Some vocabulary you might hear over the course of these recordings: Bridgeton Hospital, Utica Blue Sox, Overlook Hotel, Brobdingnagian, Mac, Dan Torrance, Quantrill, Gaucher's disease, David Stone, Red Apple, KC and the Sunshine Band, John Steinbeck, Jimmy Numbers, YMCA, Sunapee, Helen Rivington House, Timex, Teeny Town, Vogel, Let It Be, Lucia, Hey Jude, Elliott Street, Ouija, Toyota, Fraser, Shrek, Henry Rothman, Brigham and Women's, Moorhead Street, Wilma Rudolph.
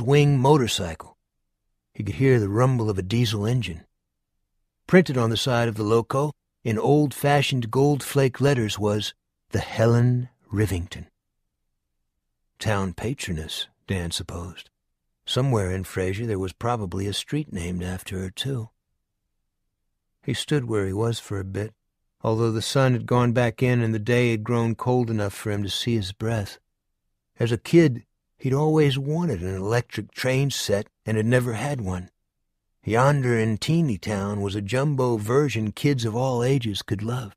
wing motorcycle. He could hear the rumble of a diesel engine. Printed on the side of the loco, in old-fashioned gold flake letters, was the Helen Rivington. Town patroness, Dan supposed. Somewhere in Fraser there was probably a street named after her, too. He stood where he was for a bit, although the sun had gone back in and the day had grown cold enough for him to see his breath. As a kid, he'd always wanted an electric train set and had never had one. Yonder in Teeny Town was a jumbo version kids of all ages could love.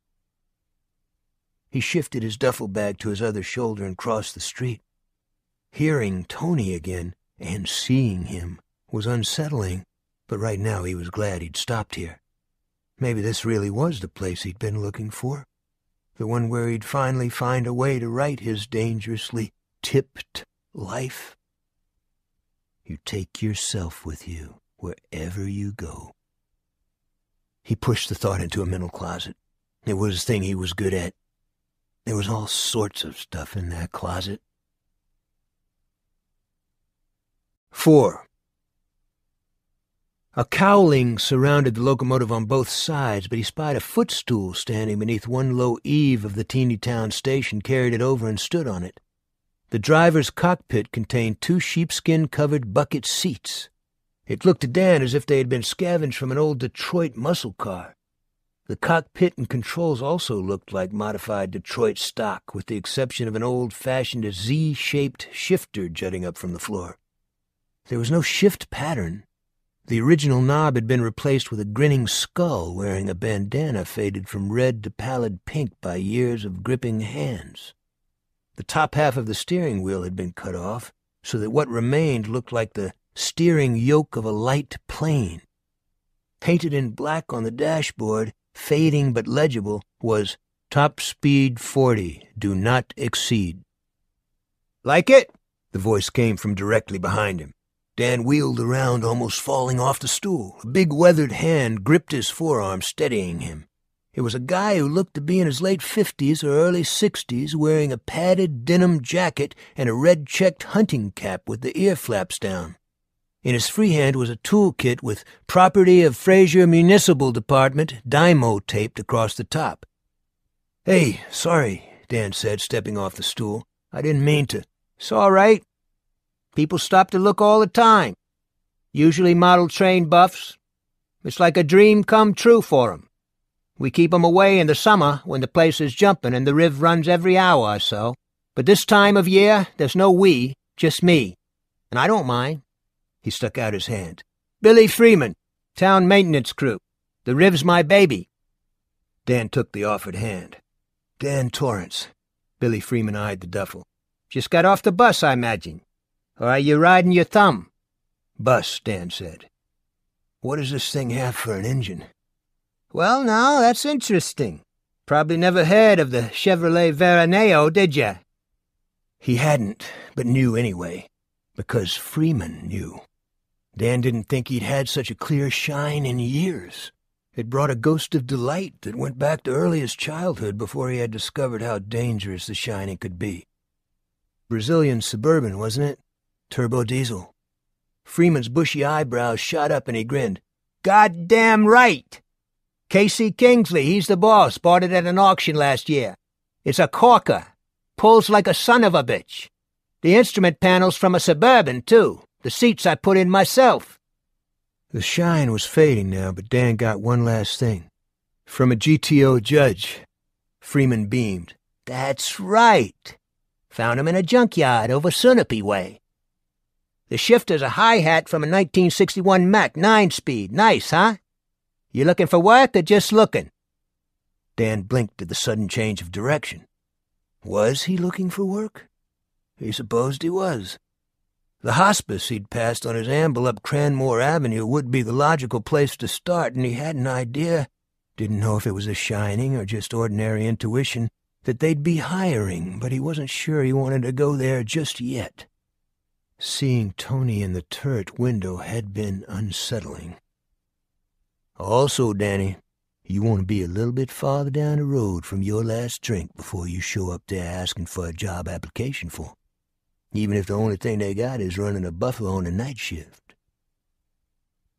He shifted his duffel bag to his other shoulder and crossed the street. Hearing Tony again and seeing him was unsettling, but right now he was glad he'd stopped here. Maybe this really was the place he'd been looking for, the one where he'd finally find a way to right his dangerously tipped life. You take yourself with you wherever you go. He pushed the thought into a mental closet. It was a thing he was good at. There was all sorts of stuff in that closet. 4. A cowling surrounded the locomotive on both sides, but he spied a footstool standing beneath one low eave of the Teeny Town station, carried it over, and stood on it. The driver's cockpit contained 2 sheepskin-covered bucket seats. It looked to Dan as if they had been scavenged from an old Detroit muscle car. The cockpit and controls also looked like modified Detroit stock, with the exception of an old-fashioned Z-shaped shifter jutting up from the floor. There was no shift pattern. The original knob had been replaced with a grinning skull wearing a bandana faded from red to pallid pink by years of gripping hands. The top half of the steering wheel had been cut off, so that what remained looked like the steering yoke of a light plane. Painted in black on the dashboard, fading but legible, was "Top speed 40. Do not exceed." "Like it?" the voice came from directly behind him. Dan wheeled around, almost falling off the stool. A big weathered hand gripped his forearm, steadying him. It was a guy who looked to be in his late 50s or early 60s, wearing a padded denim jacket and a red-checked hunting cap with the ear flaps down. In his free hand was a toolkit with "Property of Fraser Municipal Department" Dymo taped across the top. "Hey, sorry," Dan said, stepping off the stool. "I didn't mean to." "It's all right. People stop to look all the time. Usually model train buffs. It's like a dream come true for 'em. We keep 'em away in the summer when the place is jumping and the riv runs every hour or so. But this time of year, there's no we, just me. And I don't mind." He stuck out his hand. "Billy Freeman, town maintenance crew. The riv's my baby." Dan took the offered hand. "Dan Torrance." Billy Freeman eyed the duffel. "Just got off the bus, I imagine. Or are you riding your thumb?" "Bus," Dan said. "What does this thing have for an engine?" "Well, now, that's interesting. Probably never heard of the Chevrolet Veraneo, did ya?" He hadn't, but knew anyway, because Freeman knew. Dan didn't think he'd had such a clear shine in years. It brought a ghost of delight that went back to earliest childhood, before he had discovered how dangerous the shining could be. Brazilian Suburban, wasn't it? Turbo diesel. Freeman's bushy eyebrows shot up and he grinned. "Goddamn right! Casey Kingsley, he's the boss, bought it at an auction last year. It's a corker. Pulls like a son of a bitch. The instrument panel's from a Suburban, too. The seats I put in myself." The shine was fading now, but Dan got one last thing. "From a GTO judge." Freeman beamed. "That's right. Found him in a junkyard over Sunapee way. The shifter's a hi-hat from a 1961 Mac 9-speed. Nice, huh? You looking for work or just looking?" Dan blinked at the sudden change of direction. Was he looking for work? He supposed he was. The hospice he'd passed on his amble up Cranmore Avenue would be the logical place to start, and he had an idea, didn't know if it was a shining or just ordinary intuition, that they'd be hiring, but he wasn't sure he wanted to go there just yet. Seeing Tony in the turret window had been unsettling. "Also, Danny, you want to be a little bit farther down the road from your last drink before you show up there asking for a job application form. even if the only thing they got is running a buffer on the night shift.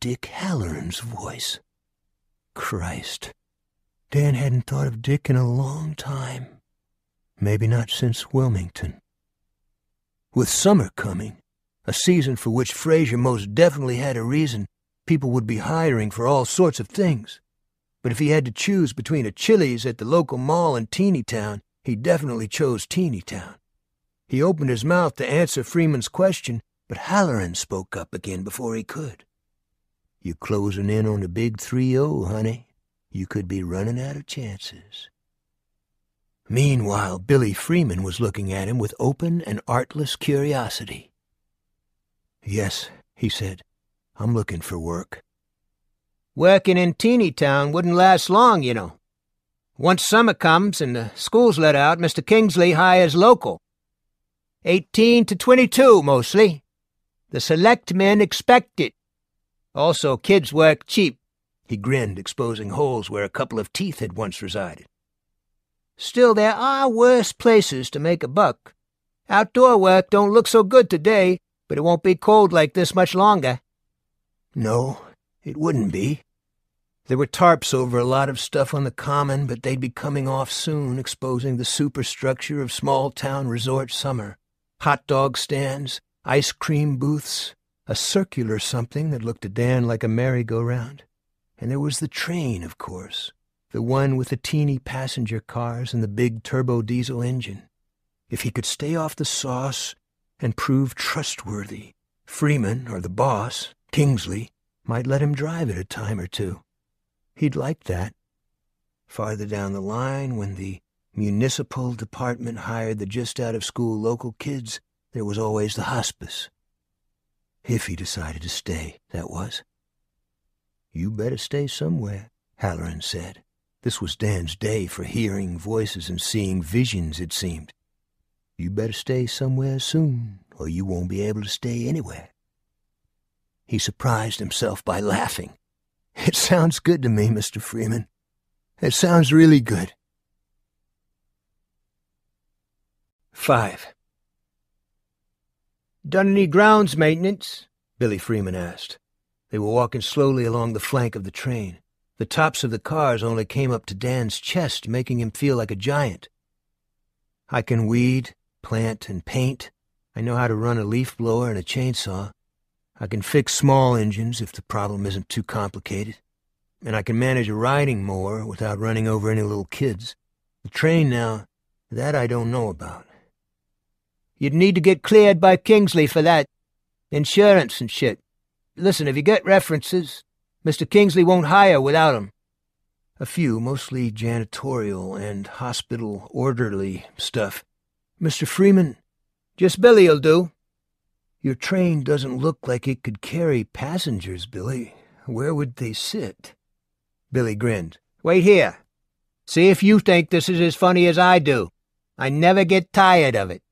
Dick Halloran's voice. Christ. Dan hadn't thought of Dick in a long time. Maybe not since Wilmington. With summer coming, a season for which Fraser most definitely had a reason, people would be hiring for all sorts of things. But if he had to choose between a Chili's at the local mall and Teeny Town, he definitely chose Teeny Town. He opened his mouth to answer Freeman's question, but Halloran spoke up again before he could. "You closing in on the big 3-0, honey. You could be running out of chances." Meanwhile, Billy Freeman was looking at him with open and artless curiosity. "Yes," he said, "I'm looking for work." "Working in Teeny Town wouldn't last long, you know. Once summer comes and the school's let out, Mr. Kingsley hires local. 18 to 22, mostly. The select men expect it. Also, kids work cheap." He grinned, exposing holes where a couple of teeth had once resided. "Still, there are worse places to make a buck. Outdoor work don't look so good today, but it won't be cold like this much longer." No, it wouldn't be. There were tarps over a lot of stuff on the common, but they'd be coming off soon, exposing the superstructure of small-town resort summer. Hot dog stands, ice cream booths, a circular something that looked to Dan like a merry-go-round. And there was the train, of course, the one with the teeny passenger cars and the big turbo diesel engine. If he could stay off the sauce and prove trustworthy, Freeman, or the boss, Kingsley, might let him drive it a time or two. He'd like that. Farther down the line, when the municipal department hired the just-out-of-school local kids, there was always the hospice. If he decided to stay, that was. "You better stay somewhere," Halloran said. This was Dan's day for hearing voices and seeing visions, it seemed. "You better stay somewhere soon, or you won't be able to stay anywhere." He surprised himself by laughing. "It sounds good to me, Mr. Freeman. It sounds really good." 5. "Done any grounds maintenance?" Billy Freeman asked. They were walking slowly along the flank of the train. The tops of the cars only came up to Dan's chest, making him feel like a giant. "I can weed, plant, and paint. I know how to run a leaf blower and a chainsaw. I can fix small engines if the problem isn't too complicated. And I can manage a riding mower without running over any little kids. The train now, that I don't know about." "You'd need to get cleared by Kingsley for that. Insurance and shit. Listen, if you get references, Mr. Kingsley won't hire without 'em." A few, mostly janitorial and hospital orderly stuff. "Mr. Freeman, just Billy'll do." "Your train doesn't look like it could carry passengers, Billy. Where would they sit?" Billy grinned. "Wait here. See if you think this is as funny as I do. I never get tired of it."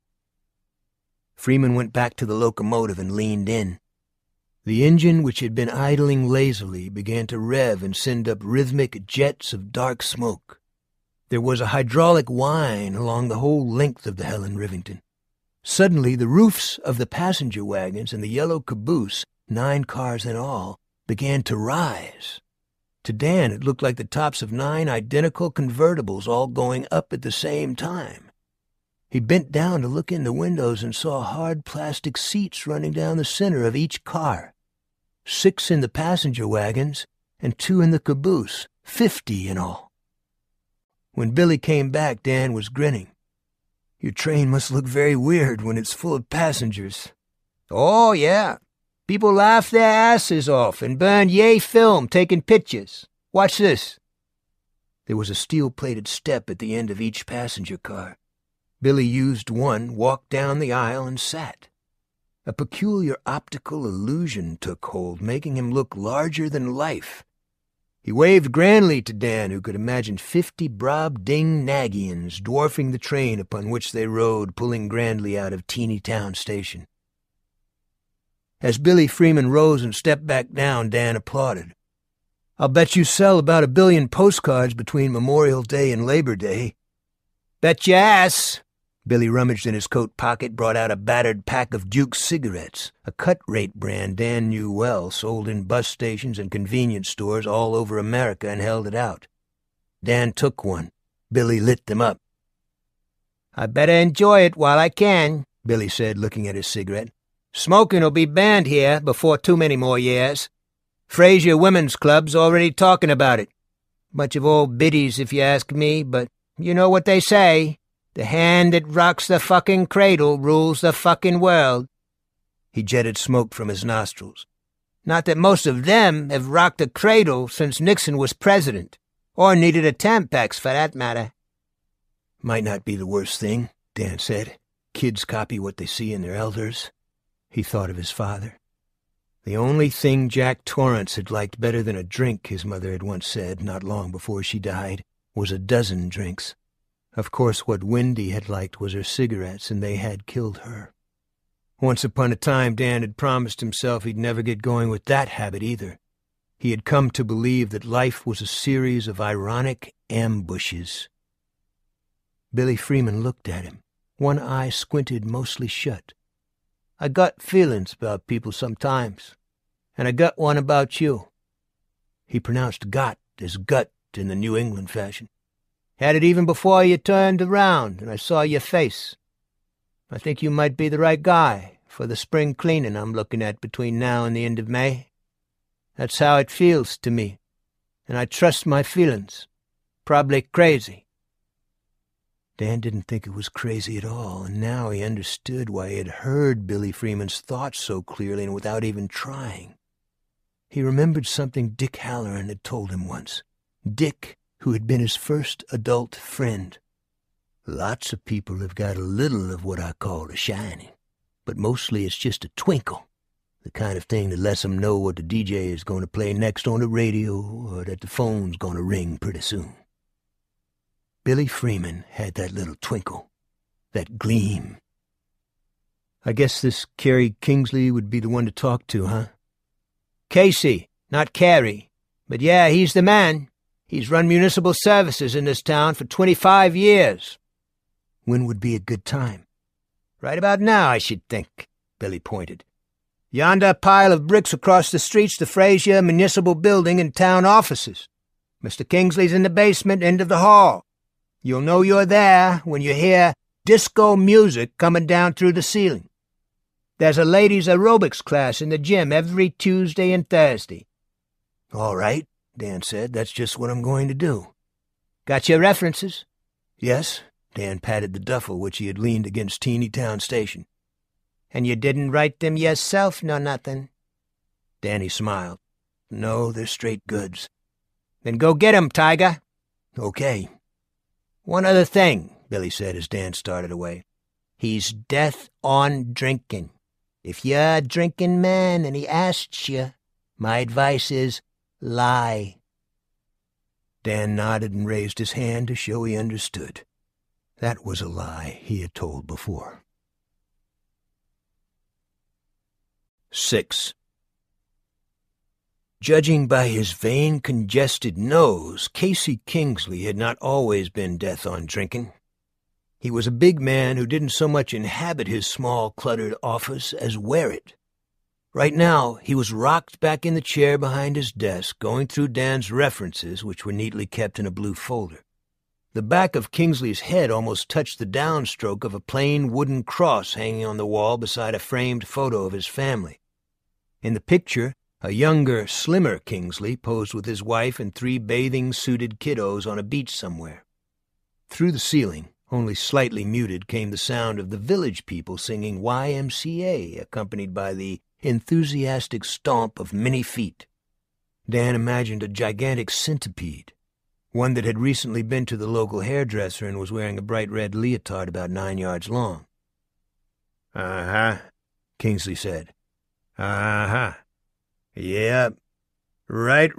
Freeman went back to the locomotive and leaned in. The engine, which had been idling lazily, began to rev and send up rhythmic jets of dark smoke. There was a hydraulic whine along the whole length of the Helen Rivington. Suddenly, the roofs of the passenger wagons and the yellow caboose, 9 cars in all, began to rise. To Dan, it looked like the tops of 9 identical convertibles all going up at the same time. He bent down to look in the windows and saw hard plastic seats running down the center of each car. 6 in the passenger wagons and 2 in the caboose, 50 in all. When Billy came back, Dan was grinning. "Your train must look very weird when it's full of passengers." "Oh, yeah. People laugh their asses off and burn yay film taking pictures. Watch this." There was a steel-plated step at the end of each passenger car. Billy used one, walked down the aisle, and sat. A peculiar optical illusion took hold, making him look larger than life. He waved grandly to Dan, who could imagine 50 Brobdingnagians dwarfing the train upon which they rode, pulling grandly out of Teeny Town Station. As Billy Freeman rose and stepped back down, Dan applauded. "I'll bet you sell about 1 billion postcards between Memorial Day and Labor Day." "Bet your ass. Billy rummaged in his coat pocket, brought out a battered pack of Duke's cigarettes, a cut-rate brand Dan knew well, sold in bus stations and convenience stores all over America, and held it out. Dan took one. Billy lit them up. "I better enjoy it while I can," Billy said, looking at his cigarette. "Smoking'll be banned here before too many more years. Fraser Women's Club's already talking about it. Bunch of old biddies, if you ask me, but you know what they say. The hand that rocks the fucking cradle rules the fucking world." He jetted smoke from his nostrils. "Not that most of them have rocked the cradle since Nixon was president, or needed a Tampax for that matter." "Might not be the worst thing," Dan said. "Kids copy what they see in their elders." He thought of his father. The only thing Jack Torrance had liked better than a drink, his mother had once said, not long before she died, was a dozen drinks. Of course, what Wendy had liked was her cigarettes, and they had killed her. Once upon a time, Dan had promised himself he'd never get going with that habit either. He had come to believe that life was a series of ironic ambushes. Billy Freeman looked at him, one eye squinted mostly shut. "I got feelings about people sometimes, and I got one about you." He pronounced "got" as "gut" in the New England fashion. "Had it even before you turned around and I saw your face. I think you might be the right guy for the spring cleaning I'm looking at between now and the end of May. That's how it feels to me, and I trust my feelings. Probably crazy." Dan didn't think it was crazy at all, and now he understood why he had heard Billy Freeman's thoughts so clearly and without even trying. He remembered something Dick Halloran had told him once. Dick, who had been his first adult friend. "Lots of people have got a little of what I call a shining, but mostly it's just a twinkle, the kind of thing that lets 'em know what the DJ is going to play next on the radio or that the phone's going to ring pretty soon." Billy Freeman had that little twinkle, that gleam. "I guess this Carrie Kingsley would be the one to talk to, huh?" "Casey, not Carrie. But yeah, he's the man. He's run municipal services in this town for 25 years. "When would be a good time?" "Right about now, I should think," Billy pointed. "Yonder pile of bricks across the street's the Fraser Municipal Building and town offices. Mr. Kingsley's in the basement, end of the hall. You'll know you're there when you hear disco music coming down through the ceiling. There's a ladies' aerobics class in the gym every Tuesday and Thursday." "All right," Dan said. "That's just what I'm going to do." "Got your references?" "Yes." Dan patted the duffel which he had leaned against Teeny Town Station. "And you didn't write them yourself, nor nothing?" Danny smiled. "No, they're straight goods." "Then go get 'em, Tiger." "Okay." "One other thing," Billy said as Dan started away. "He's death on drinking. If you're a drinking man and he asks you, my advice is, lie." Dan nodded and raised his hand to show he understood. That was a lie he had told before. 6. Judging by his vein congested nose, Casey Kingsley had not always been death on drinking. He was a big man who didn't so much inhabit his small, cluttered office as wear it. Right now, he was rocked back in the chair behind his desk, going through Dan's references, which were neatly kept in a blue folder. The back of Kingsley's head almost touched the downstroke of a plain wooden cross hanging on the wall beside a framed photo of his family. In the picture, a younger, slimmer Kingsley posed with his wife and 3 bathing-suited kiddos on a beach somewhere. Through the ceiling, only slightly muted, came the sound of the village people singing YMCA, accompanied by the enthusiastic stomp of many feet. Dan imagined a gigantic centipede, one that had recently been to the local hairdresser and was wearing a bright red leotard about 9 yards long. "Uh-huh," Kingsley said. "Uh-huh. Yeah. Right.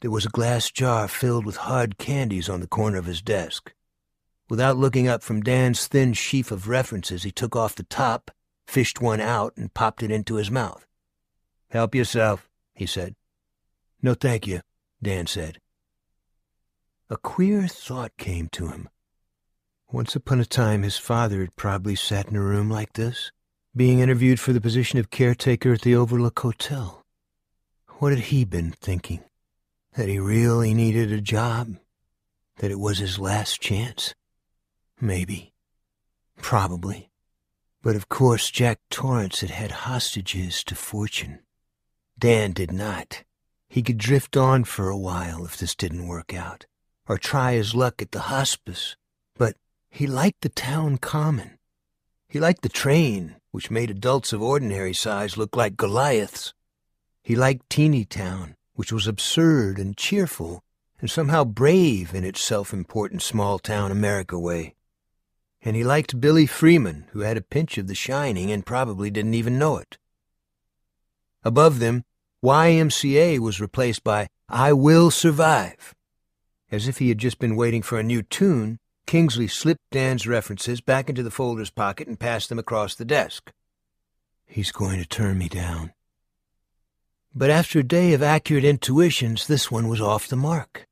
There was a glass jar filled with hard candies on the corner of his desk. Without looking up from Dan's thin sheaf of references, he took off the top, fished one out, and popped it into his mouth. "Help yourself," he said. "No, thank you," Dan said. A queer thought came to him. Once upon a time, his father had probably sat in a room like this, being interviewed for the position of caretaker at the Overlook Hotel. What had he been thinking? That he really needed a job? That it was his last chance? Maybe. Probably. But of course, Jack Torrance had had hostages to fortune. Dan did not. He could drift on for a while if this didn't work out, or try his luck at the hospice. But he liked the town common. He liked the train, which made adults of ordinary size look like Goliaths. He liked Teeny Town, which was absurd and cheerful, and somehow brave in its self-important small-town America way. And he liked Billy Freeman, who had a pinch of The Shining and probably didn't even know it. Above them, YMCA was replaced by I Will Survive. As if he had just been waiting for a new tune, Kingsley slipped Dan's references back into the folder's pocket and passed them across the desk. He's going to turn me down. But after a day of accurate intuitions, this one was off the mark.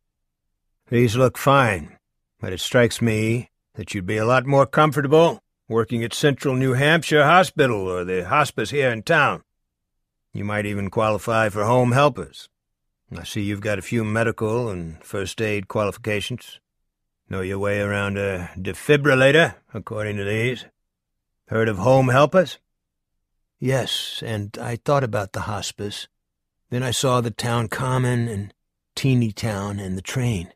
These look fine, but it strikes me that you'd be a lot more comfortable working at Central New Hampshire Hospital or the hospice here in town. You might even qualify for home helpers. I see you've got a few medical and first aid qualifications. Know your way around a defibrillator, according to these. Heard of home helpers? Yes, and I thought about the hospice. Then I saw the town common and Teeny Town and the train.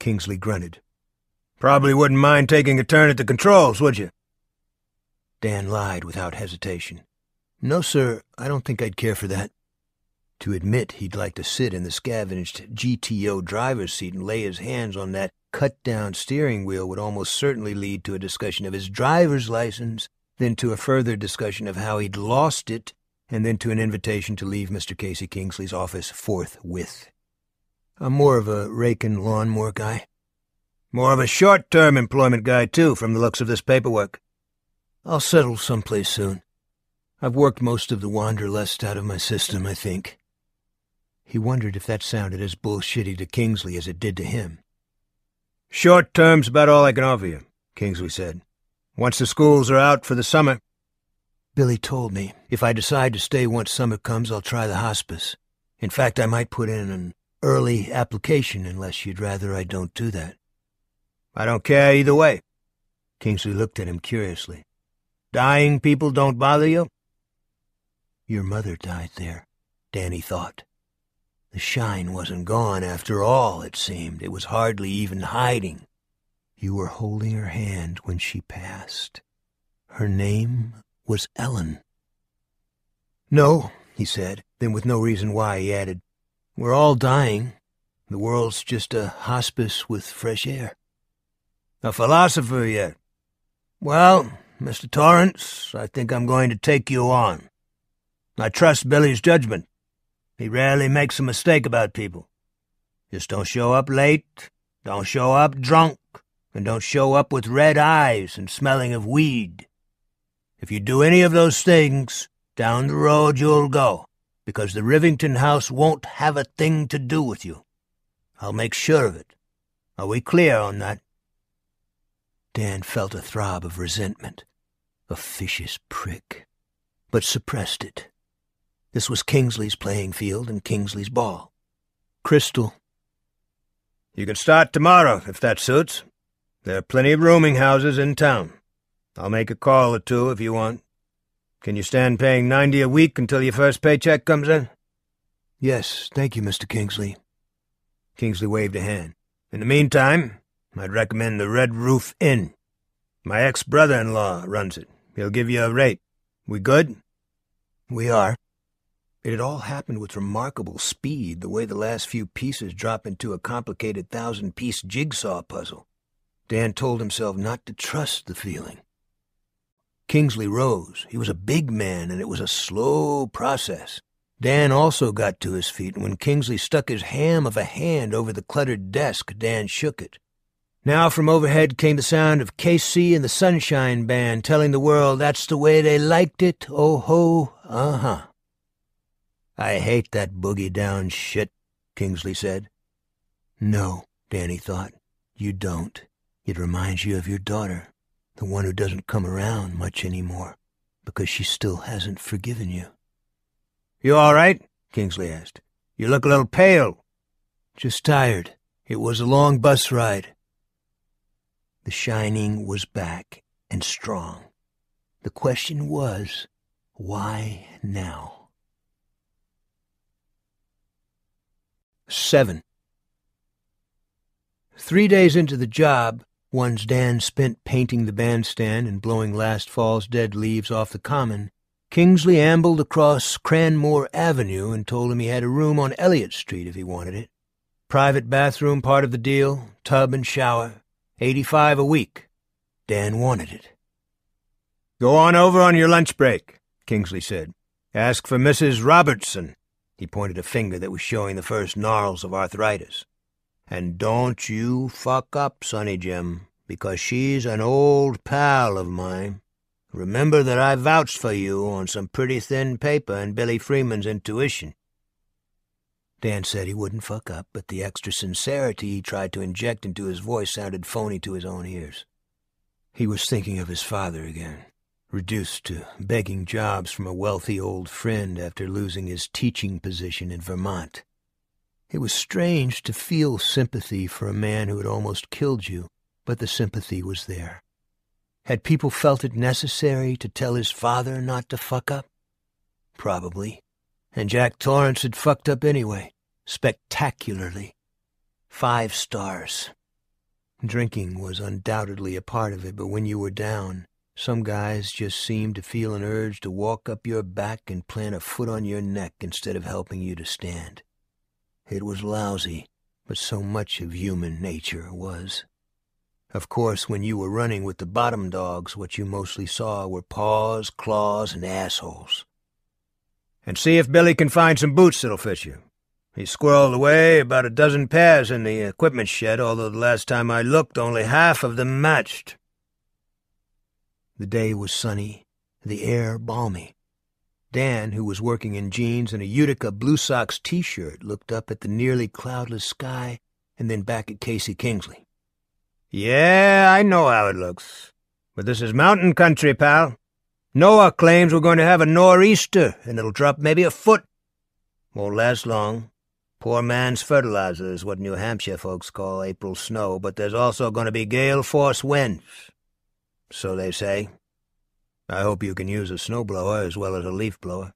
Kingsley grunted. Probably wouldn't mind taking a turn at the controls, would you? Dan lied without hesitation. No, sir, I don't think I'd care for that. To admit he'd like to sit in the scavenged GTO driver's seat and lay his hands on that cut-down steering wheel would almost certainly lead to a discussion of his driver's license, then to a further discussion of how he'd lost it, and then to an invitation to leave Mr. Casey Kingsley's office forthwith. I'm more of a rake-and lawnmower guy. More of a short-term employment guy, too, from the looks of this paperwork. I'll settle someplace soon. I've worked most of the wanderlust out of my system, I think. He wondered if that sounded as bullshitty to Kingsley as it did to him. Short term's about all I can offer you, Kingsley said. Once the schools are out for the summer. Billy told me, if I decide to stay once summer comes, I'll try the hospice. In fact, I might put in an early application unless you'd rather I don't do that. I don't care either way. Kingsley looked at him curiously. Dying people don't bother you? Your mother died there, Danny thought. The shine wasn't gone after all, it seemed. It was hardly even hiding. You were holding her hand when she passed. Her name was Ellen. No, he said, then with no reason why he added, we're all dying. The world's just a hospice with fresh air. A philosopher yet? Well, Mr. Torrance, I think I'm going to take you on. I trust Billy's judgment. He rarely makes a mistake about people. Just don't show up late, don't show up drunk, and don't show up with red eyes and smelling of weed. If you do any of those things, down the road you'll go, because the Rivington house won't have a thing to do with you. I'll make sure of it. Are we clear on that? Dan felt a throb of resentment, a vicious prick, but suppressed it. This was Kingsley's playing field and Kingsley's ball. Crystal. You can start tomorrow, if that suits. There are plenty of rooming houses in town. I'll make a call or two if you want. Can you stand paying $90 a week until your first paycheck comes in? Yes, thank you, Mr. Kingsley. Kingsley waved a hand. In the meantime, I'd recommend the Red Roof Inn. My ex-brother-in-law runs it. He'll give you a rate. We good? We are. It had all happened with remarkable speed, the way the last few pieces drop into a complicated 1,000-piece jigsaw puzzle. Dan told himself not to trust the feeling. Kingsley rose. He was a big man, and it was a slow process. Dan also got to his feet, and when Kingsley stuck his ham of a hand over the cluttered desk, Dan shook it. Now from overhead came the sound of KC and the Sunshine Band telling the world that's the way they liked it, oh-ho, uh-huh. I hate that boogie-down shit, Kingsley said. No, Danny thought. You don't. It reminds you of your daughter, the one who doesn't come around much anymore, because she still hasn't forgiven you. You all right? Kingsley asked. You look a little pale. Just tired. It was a long bus ride. The shining was back and strong. The question was, why now? 7. 3 days into the job, one's Dan spent painting the bandstand and blowing last fall's dead leaves off the common, Kingsley ambled across Cranmore Avenue and told him he had a room on Elliott Street if he wanted it. Private bathroom part of the deal, tub and shower, $85 a week. Dan wanted it. Go on over on your lunch break, Kingsley said. Ask for Mrs. Robertson. He pointed a finger that was showing the first gnarls of arthritis. And don't you fuck up, Sonny Jim, because she's an old pal of mine. Remember that I vouched for you on some pretty thin paper and Billy Freeman's intuition. Dan said he wouldn't fuck up, but the extra sincerity he tried to inject into his voice sounded phony to his own ears. He was thinking of his father again, reduced to begging jobs from a wealthy old friend after losing his teaching position in Vermont. It was strange to feel sympathy for a man who had almost killed you, but the sympathy was there. Had people felt it necessary to tell his father not to fuck up? Probably. And Jack Torrance had fucked up anyway, spectacularly. 5 stars. Drinking was undoubtedly a part of it, but when you were down, some guys just seemed to feel an urge to walk up your back and plant a foot on your neck instead of helping you to stand. It was lousy, but so much of human nature was. Of course, when you were running with the bottom dogs, what you mostly saw were paws, claws, and assholes. And see if Billy can find some boots that'll fit you. He squirreled away about a dozen pairs in the equipment shed, although the last time I looked, only half of them matched. The day was sunny, the air balmy. Dan, who was working in jeans and a Utica Blue Sox t-shirt, looked up at the nearly cloudless sky and then back at Casey Kingsley. Yeah, I know how it looks. But this is mountain country, pal. Noah claims we're going to have a nor'easter, and it'll drop maybe a foot. Won't last long. Poor man's fertilizer is what New Hampshire folks call April snow, but there's also going to be gale-force winds. So they say. I hope you can use a snowblower as well as a leaf blower.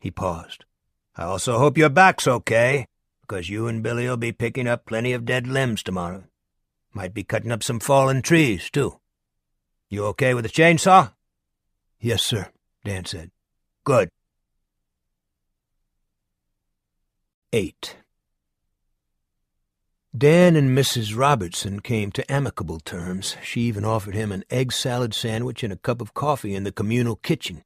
He paused. I also hope your back's okay, because you and Billy'll be picking up plenty of dead limbs tomorrow. Might be cutting up some fallen trees, too. You okay with a chainsaw? Yes, sir, Dan said. Good. 8. Dan and Mrs. Robertson came to amicable terms. She even offered him an egg salad sandwich and a cup of coffee in the communal kitchen.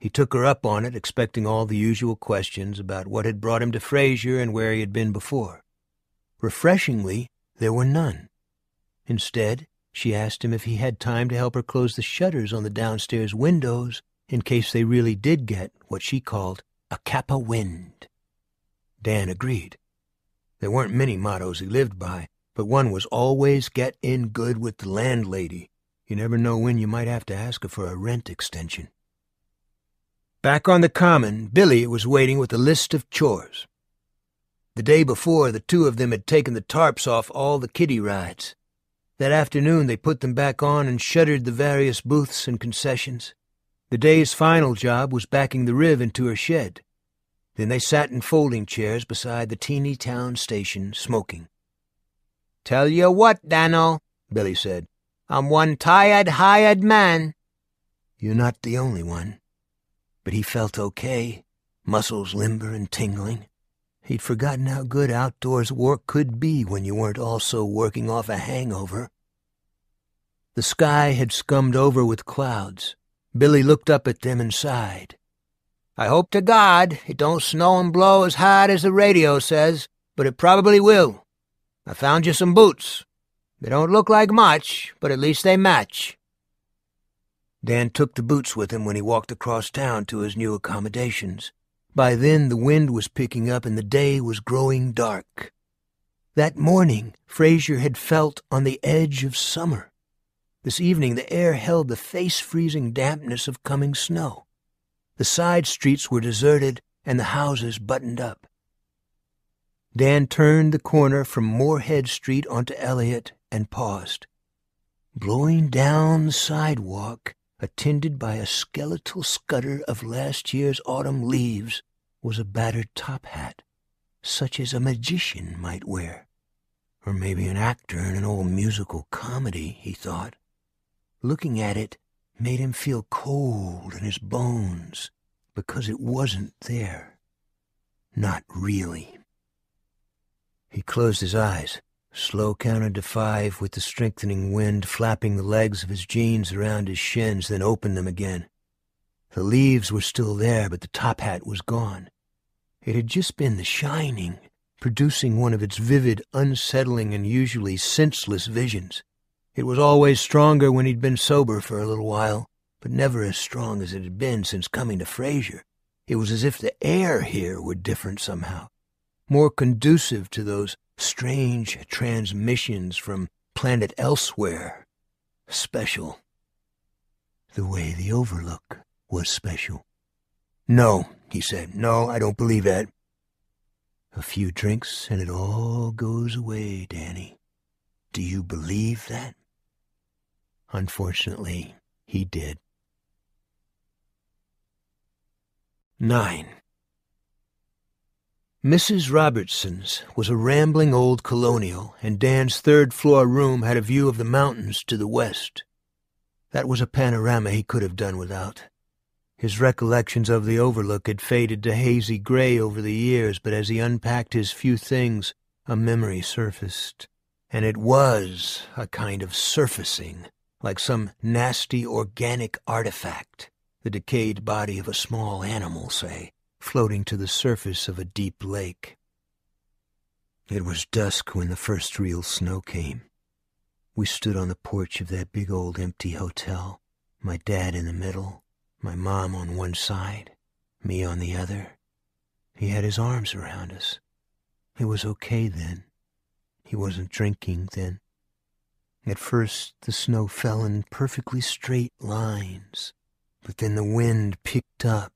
He took her up on it, expecting all the usual questions about what had brought him to Fraser and where he had been before. Refreshingly, there were none. Instead, she asked him if he had time to help her close the shutters on the downstairs windows in case they really did get what she called a kappa wind. Dan agreed. There weren't many mottos he lived by, but one was always get in good with the landlady. You never know when you might have to ask her for a rent extension. Back on the common, Billy was waiting with a list of chores. The day before, the two of them had taken the tarps off all the kiddie rides. That afternoon they put them back on and shuttered the various booths and concessions. The day's final job was backing the Riv into her shed. Then they sat in folding chairs beside the Teeny Town station, smoking. Tell you what, Dano, Billy said. I'm one tired, hired man. You're not the only one. But he felt okay, muscles limber and tingling. He'd forgotten how good outdoors work could be when you weren't also working off a hangover. The sky had scummed over with clouds. Billy looked up at them and sighed. I hope to God it don't snow and blow as hard as the radio says, but it probably will. I found you some boots. They don't look like much, but at least they match. Dan took the boots with him when he walked across town to his new accommodations. By then the wind was picking up and the day was growing dark. That morning, Fraser had felt on the edge of summer. This evening, the air held the face-freezing dampness of coming snow. The side streets were deserted and the houses buttoned up. Dan turned the corner from Moorhead Street onto Elliott and paused. Blowing down the sidewalk, attended by a skeletal scutter of last year's autumn leaves, was a battered top hat, such as a magician might wear. Or maybe an actor in an old musical comedy, he thought. Looking at it made him feel cold in his bones, because it wasn't there. Not really. He closed his eyes. Slow counted to five with the strengthening wind flapping the legs of his jeans around his shins, then opened them again. The leaves were still there, but the top hat was gone. It had just been the shining, producing one of its vivid, unsettling, and usually senseless visions. It was always stronger when he'd been sober for a little while, but never as strong as it had been since coming to Fraser. It was as if the air here were different somehow, more conducive to those strange transmissions from planet elsewhere. Special. The way the Overlook was special. No, he said. No, I don't believe that. A few drinks and it all goes away, Danny. Do you believe that? Unfortunately, he did. 9. Mrs. Robertson's was a rambling old colonial, and Dan's third-floor room had a view of the mountains to the west. That was a panorama he could have done without. His recollections of the Overlook had faded to hazy gray over the years, but as he unpacked his few things, a memory surfaced. And it was a kind of surfacing, like some nasty organic artifact, the decayed body of a small animal, say, floating to the surface of a deep lake. It was dusk when the first real snow came. We stood on the porch of that big old empty hotel, my dad in the middle, my mom on one side, me on the other. He had his arms around us. It was okay then. He wasn't drinking then. At first, the snow fell in perfectly straight lines, but then the wind picked up,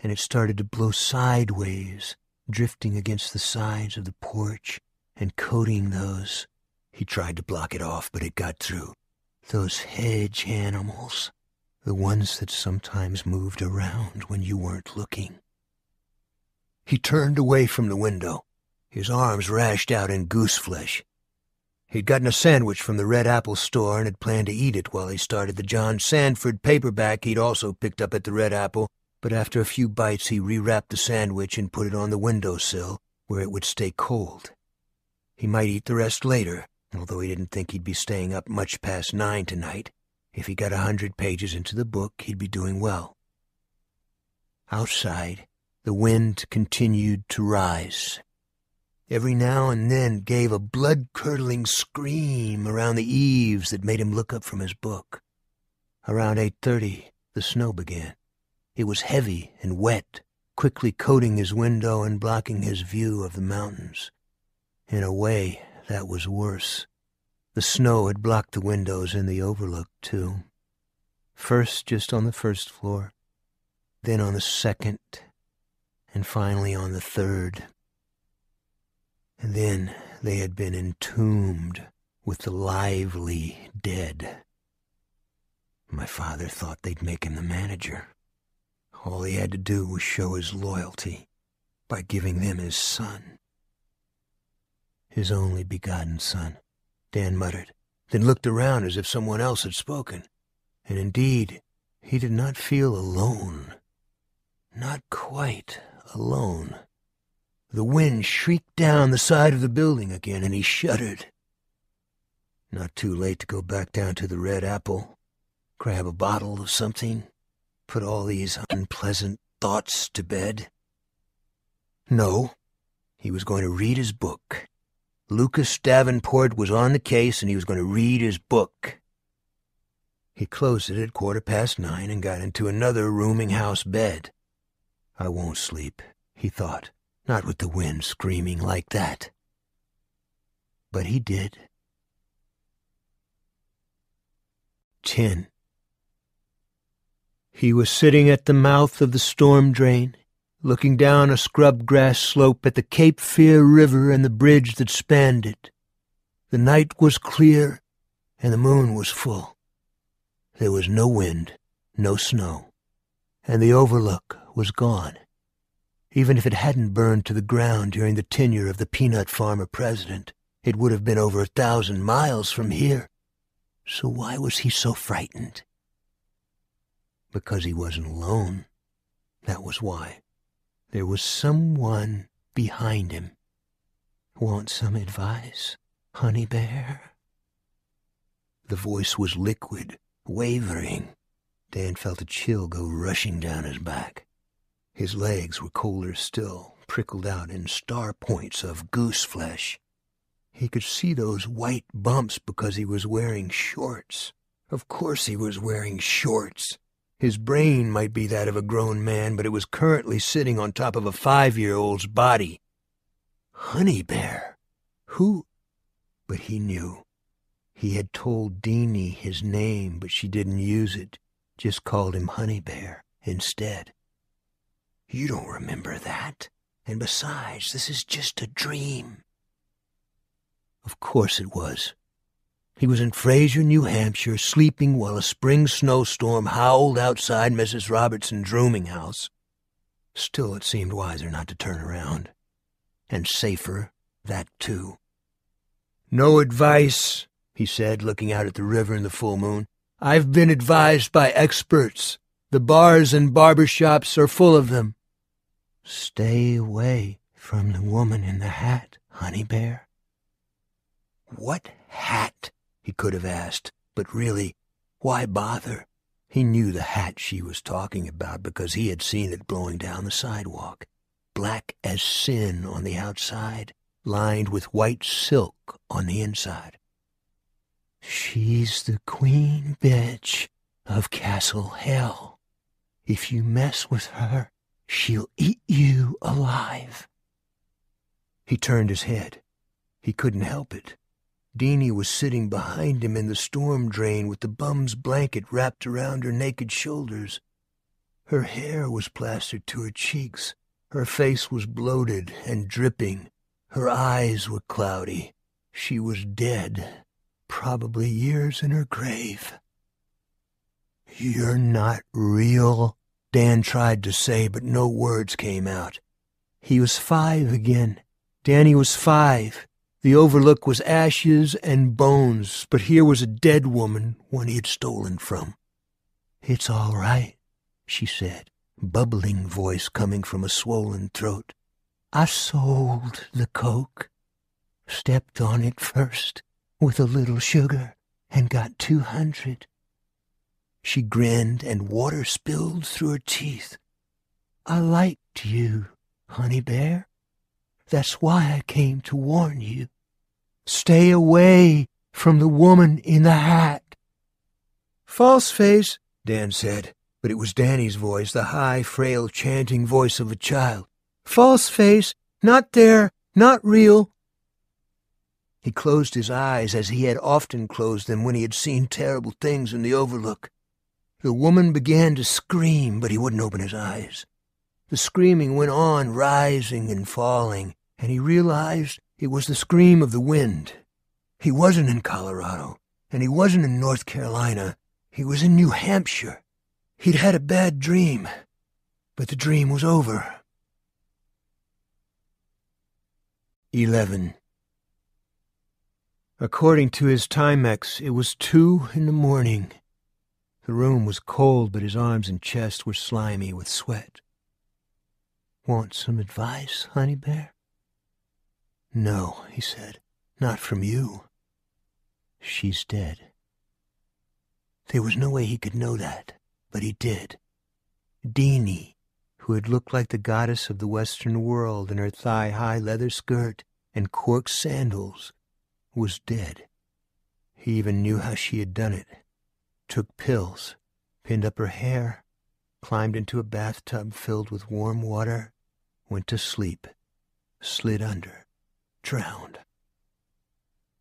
and it started to blow sideways, drifting against the sides of the porch and coating those. He tried to block it off, but it got through. Those hedge animals, the ones that sometimes moved around when you weren't looking. He turned away from the window, his arms rashed out in goose flesh. He'd gotten a sandwich from the Red Apple store and had planned to eat it while he started the John Sandford paperback he'd also picked up at the Red Apple, but after a few bites he rewrapped the sandwich and put it on the windowsill, where it would stay cold. He might eat the rest later, although he didn't think he'd be staying up much past 9 tonight. If he got 100 pages into the book, he'd be doing well. Outside, the wind continued to rise. Every now and then gave a blood-curdling scream around the eaves that made him look up from his book. Around 8:30, the snow began. It was heavy and wet, quickly coating his window and blocking his view of the mountains. In a way, that was worse. The snow had blocked the windows in the Overlook, too. First just on the first floor, then on the second, and finally on the third. And then they had been entombed with the lively dead. My father thought they'd make him the manager. All he had to do was show his loyalty by giving them his son. His only begotten son, Dan muttered, then looked around as if someone else had spoken. And indeed, he did not feel alone. Not quite alone. The wind shrieked down the side of the building again, and he shuddered. Not too late to go back down to the Red Apple, grab a bottle of something, put all these unpleasant thoughts to bed. No, he was going to read his book. Lucas Davenport was on the case, and he was going to read his book. He closed it at 9:15 and got into another rooming house bed. I won't sleep, he thought, not with the wind screaming like that. but he did. 10. He was sitting at the mouth of the storm drain, looking down a scrub grass slope at the Cape Fear River and the bridge that spanned it. The night was clear, and the moon was full. There was no wind, no snow, and the Overlook was gone, even if it hadn't burned to the ground during the tenure of the peanut farmer president. It would have been over 1,000 miles from here. So why was he so frightened? Because he wasn't alone. That was why. There was someone behind him. Want some advice, honey bear? The voice was liquid, wavering. Dan felt a chill go rushing down his back. His legs were colder still, prickled out in star points of goose flesh. He could see those white bumps because he was wearing shorts. Of course he was wearing shorts. His brain might be that of a grown man, but it was currently sitting on top of a 5-year-old's body. Honey Bear? Who? But he knew. He had told Deenie his name, but she didn't use it. Just called him Honey Bear instead. You don't remember that. And besides, this is just a dream. Of course it was. He was in Fraser, New Hampshire, sleeping while a spring snowstorm howled outside Mrs. Robertson's rooming house. Still, it seemed wiser not to turn around. And safer, that too. No advice, he said, looking out at the river in the full moon. I've been advised by experts. The bars and barber shops are full of them. Stay away from the woman in the hat, Honey Bear. What hat? He could have asked, but really, why bother? He knew the hat she was talking about because he had seen it blowing down the sidewalk, black as sin on the outside, lined with white silk on the inside. She's the queen bitch of Castle Hell. If you mess with her, she'll eat you alive. He turned his head. He couldn't help it. Deenie was sitting behind him in the storm drain with the bum's blanket wrapped around her naked shoulders. Her hair was plastered to her cheeks. Her face was bloated and dripping. Her eyes were cloudy. She was dead, probably years in her grave. You're not real, Dan tried to say, but no words came out. He was 5 again. Danny was 5. The Overlook was ashes and bones, but here was a dead woman, one he had stolen from. It's all right, she said, bubbling voice coming from a swollen throat. I sold the coke, stepped on it first with a little sugar, and got 200. She grinned, and water spilled through her teeth. I liked you, Honey Bear. That's why I came to warn you. Stay away from the woman in the hat. False face, Dan said, but it was Danny's voice, the high, frail, chanting voice of a child. False face, not there, not real. He closed his eyes as he had often closed them when he had seen terrible things in the Overlook. The woman began to scream, but he wouldn't open his eyes. The screaming went on, rising and falling, and he realized it was the scream of the wind. He wasn't in Colorado, and he wasn't in North Carolina. He was in New Hampshire. He'd had a bad dream, but the dream was over. 11. According to his Timex, it was 2 in the morning. The room was cold, but his arms and chest were slimy with sweat. Want some advice, Honey Bear? No, he said. Not from you. She's dead. There was no way he could know that, but he did. Deenie, who had looked like the goddess of the Western world in her thigh-high leather skirt and cork sandals, was dead. He even knew how she had done it. Took pills, pinned up her hair, climbed into a bathtub filled with warm water, went to sleep, slid under, drowned.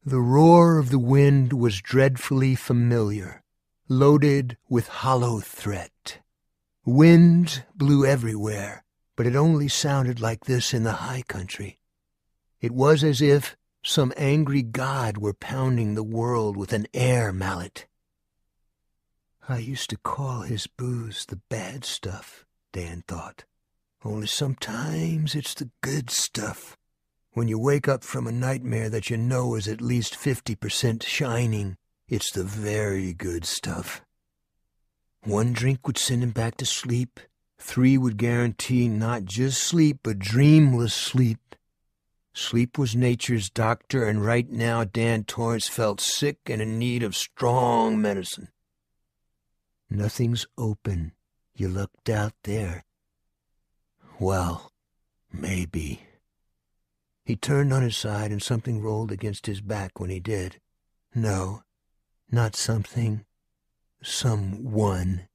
The roar of the wind was dreadfully familiar, loaded with hollow threat. Wind blew everywhere, but it only sounded like this in the high country. It was as if some angry god were pounding the world with an air mallet. I used to call his booze the bad stuff, Dan thought. Only sometimes it's the good stuff. When you wake up from a nightmare that you know is at least 50% shining, it's the very good stuff. One drink would send him back to sleep. 3 would guarantee not just sleep, but dreamless sleep. Sleep was nature's doctor, and right now Dan Torrance felt sick and in need of strong medicine. Nothing's open. You looked out there. Well, maybe. He turned on his side and something rolled against his back when he did. No, not something. Someone.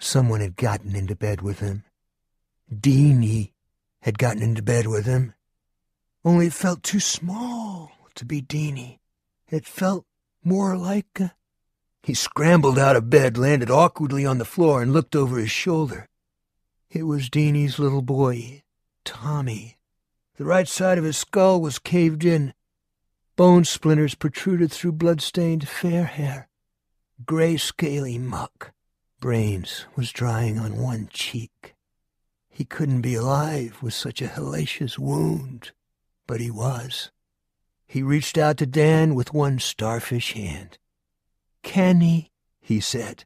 Someone had gotten into bed with him. Deenie had gotten into bed with him. Only it felt too small to be Deenie. It felt more like a... He scrambled out of bed, landed awkwardly on the floor, and looked over his shoulder. It was Deenie's little boy, Tommy. The right side of his skull was caved in. Bone splinters protruded through blood-stained fair hair. Gray, scaly muck. Brains was drying on one cheek. He couldn't be alive with such a hellacious wound, but he was. He reached out to Dan with one starfish hand. "Canny," he said.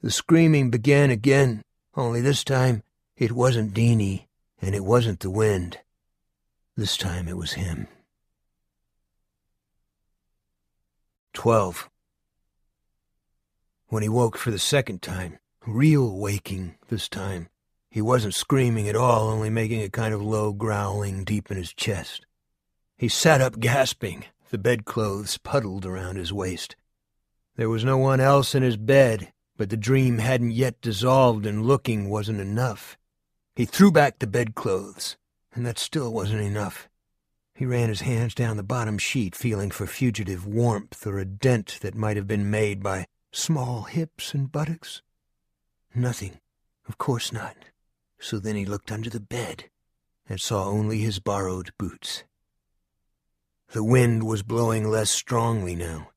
The screaming began again, only this time it wasn't Deenie, and it wasn't the wind. This time it was him. 12. When he woke for the second time, real waking this time, he wasn't screaming at all, only making a kind of low growling deep in his chest. He sat up gasping, the bedclothes puddled around his waist. There was no one else in his bed, but the dream hadn't yet dissolved and looking wasn't enough. He threw back the bedclothes, and that still wasn't enough. He ran his hands down the bottom sheet, feeling for fugitive warmth or a dent that might have been made by small hips and buttocks? Nothing. Of course not. So then he looked under the bed and saw only his borrowed boots. The wind was blowing less strongly now.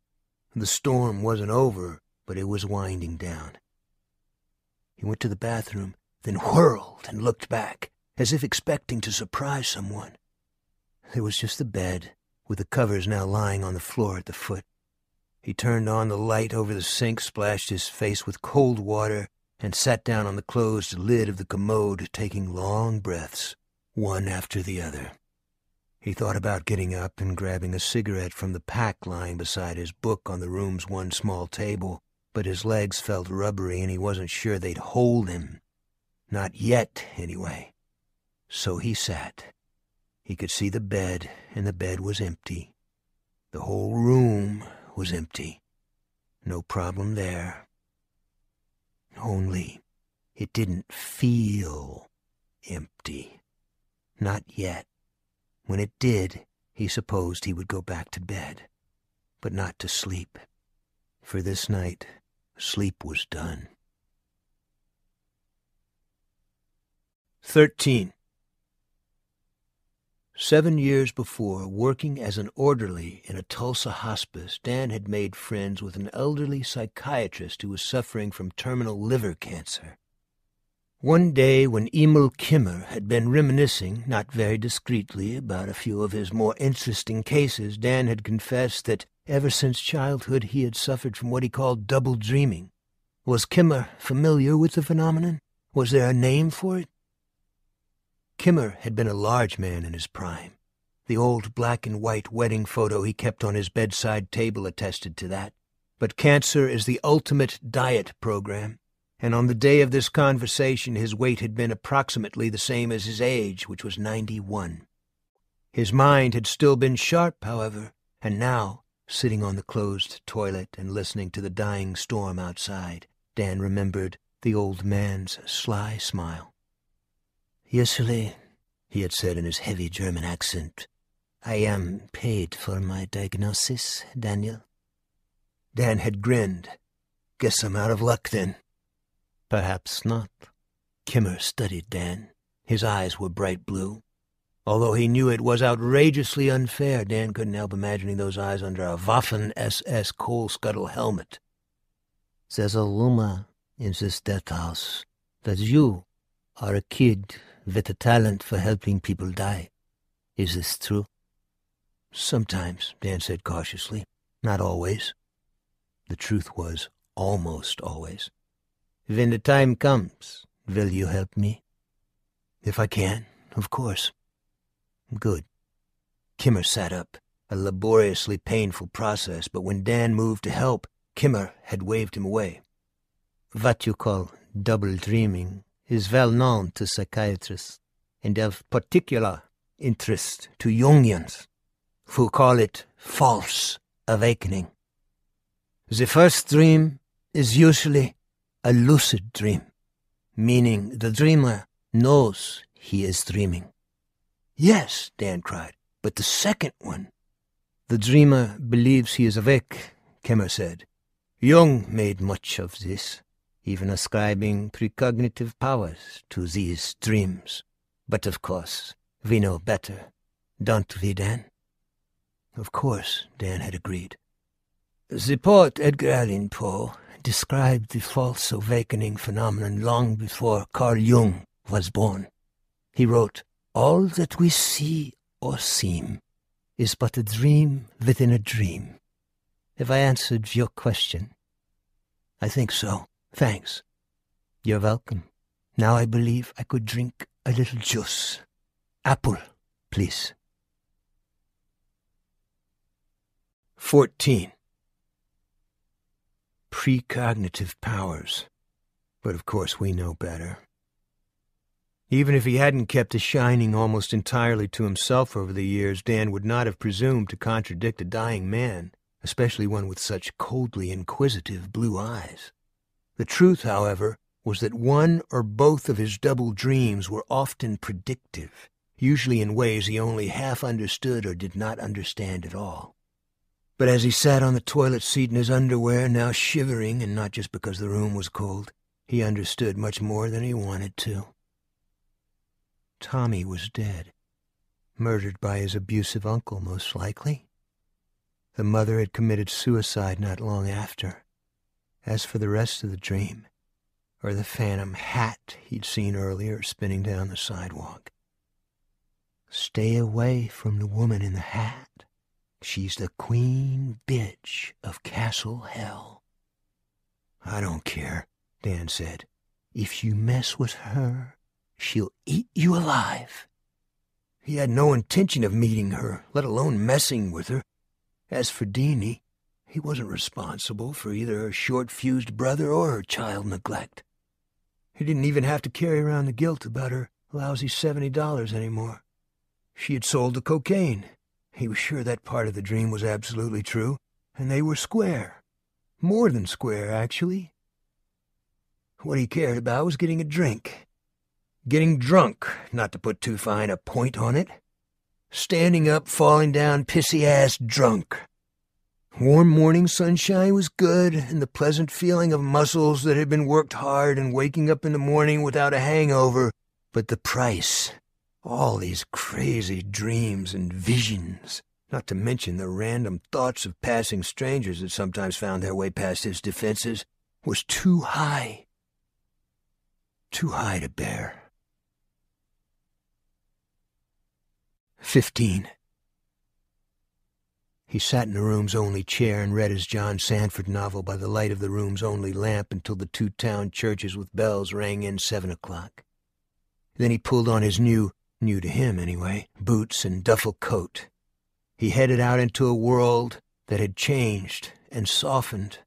The storm wasn't over, but it was winding down. He went to the bathroom, then whirled and looked back, as if expecting to surprise someone. There was just the bed, with the covers now lying on the floor at the foot. He turned on the light over the sink, splashed his face with cold water, and sat down on the closed lid of the commode, taking long breaths, one after the other. He thought about getting up and grabbing a cigarette from the pack lying beside his book on the room's one small table, but his legs felt rubbery and he wasn't sure they'd hold him. Not yet, anyway. So he sat. He could see the bed, and the bed was empty. The whole room was empty. No problem there. Only it didn't feel empty. Not yet. When it did, he supposed he would go back to bed, but not to sleep. For this night, sleep was done. 13. 7 years before, working as an orderly in a Tulsa hospice, Dan had made friends with an elderly psychiatrist who was suffering from terminal liver cancer. One day when Emil Kemmer had been reminiscing, not very discreetly, about a few of his more interesting cases, Dan had confessed that ever since childhood he had suffered from what he called double dreaming. Was Kemmer familiar with the phenomenon? Was there a name for it? Kemmer had been a large man in his prime. The old black-and-white wedding photo he kept on his bedside table attested to that. But cancer is the ultimate diet program, and on the day of this conversation his weight had been approximately the same as his age, which was 91. His mind had still been sharp, however, and now, sitting on the closed toilet and listening to the dying storm outside, Dan remembered the old man's sly smile. "Yesterday," he had said in his heavy German accent, I am paid for my diagnosis, Daniel. Dan had grinned. Guess I'm out of luck then. Perhaps not. Kemmer studied Dan. His eyes were bright blue. Although he knew it was outrageously unfair, Dan couldn't help imagining those eyes under a Waffen-SS coal scuttle helmet. There's a rumor in this death house that you are a kid with a talent for helping people die. Is this true? Sometimes, Dan said cautiously. Not always. The truth was almost always. When the time comes, will you help me? If I can, of course. Good. Kemmer sat up, a laboriously painful process, but when Dan moved to help, Kemmer had waved him away. What you call double dreaming is well known to psychiatrists, and of particular interest to Jungians, who call it false awakening. The first dream is usually a lucid dream, meaning the dreamer knows he is dreaming. Yes, Dan cried, but the second one. The dreamer believes he is awake, Kemmer said. Jung made much of this, even ascribing precognitive powers to these dreams. But of course, we know better, don't we, Dan? Of course, Dan had agreed. The poet Edgar Allan Poe described the false awakening phenomenon long before Carl Jung was born. He wrote, all that we see or seem is but a dream within a dream. Have I answered your question? I think so. Thanks. You're welcome. Now I believe I could drink a little juice. Apple, please. 14. Precognitive powers. But of course we know better. Even if he hadn't kept his shining almost entirely to himself over the years, Dan would not have presumed to contradict a dying man, especially one with such coldly inquisitive blue eyes. The truth, however, was that one or both of his double dreams were often predictive, usually in ways he only half understood or did not understand at all. But as he sat on the toilet seat in his underwear, now shivering, and not just because the room was cold, he understood much more than he wanted to. Tommy was dead, murdered by his abusive uncle, most likely. The mother had committed suicide not long after. As for the rest of the dream, or the phantom hat he'd seen earlier spinning down the sidewalk. Stay away from the woman in the hat. She's the queen bitch of Castle Hell. I don't care, Dan said. If you mess with her, she'll eat you alive. He had no intention of meeting her, let alone messing with her. As for Deenie, he wasn't responsible for either her short-fused brother or her child neglect. He didn't even have to carry around the guilt about her lousy $70 anymore. She had sold the cocaine. He was sure that part of the dream was absolutely true, and they were square. More than square, actually. What he cared about was getting a drink. Getting drunk, not to put too fine a point on it. Standing up, falling down, pissy-ass drunk. Warm morning sunshine was good, and the pleasant feeling of muscles that had been worked hard and waking up in the morning without a hangover. But the price. All these crazy dreams and visions. Not to mention the random thoughts of passing strangers that sometimes found their way past his defenses. Was too high. Too high to bear. 15. He sat in the room's only chair and read his John Sandford novel by the light of the room's only lamp until the two town churches with bells rang in 7 o'clock. Then he pulled on his new to him anyway, boots and duffel coat. He headed out into a world that had changed and softened.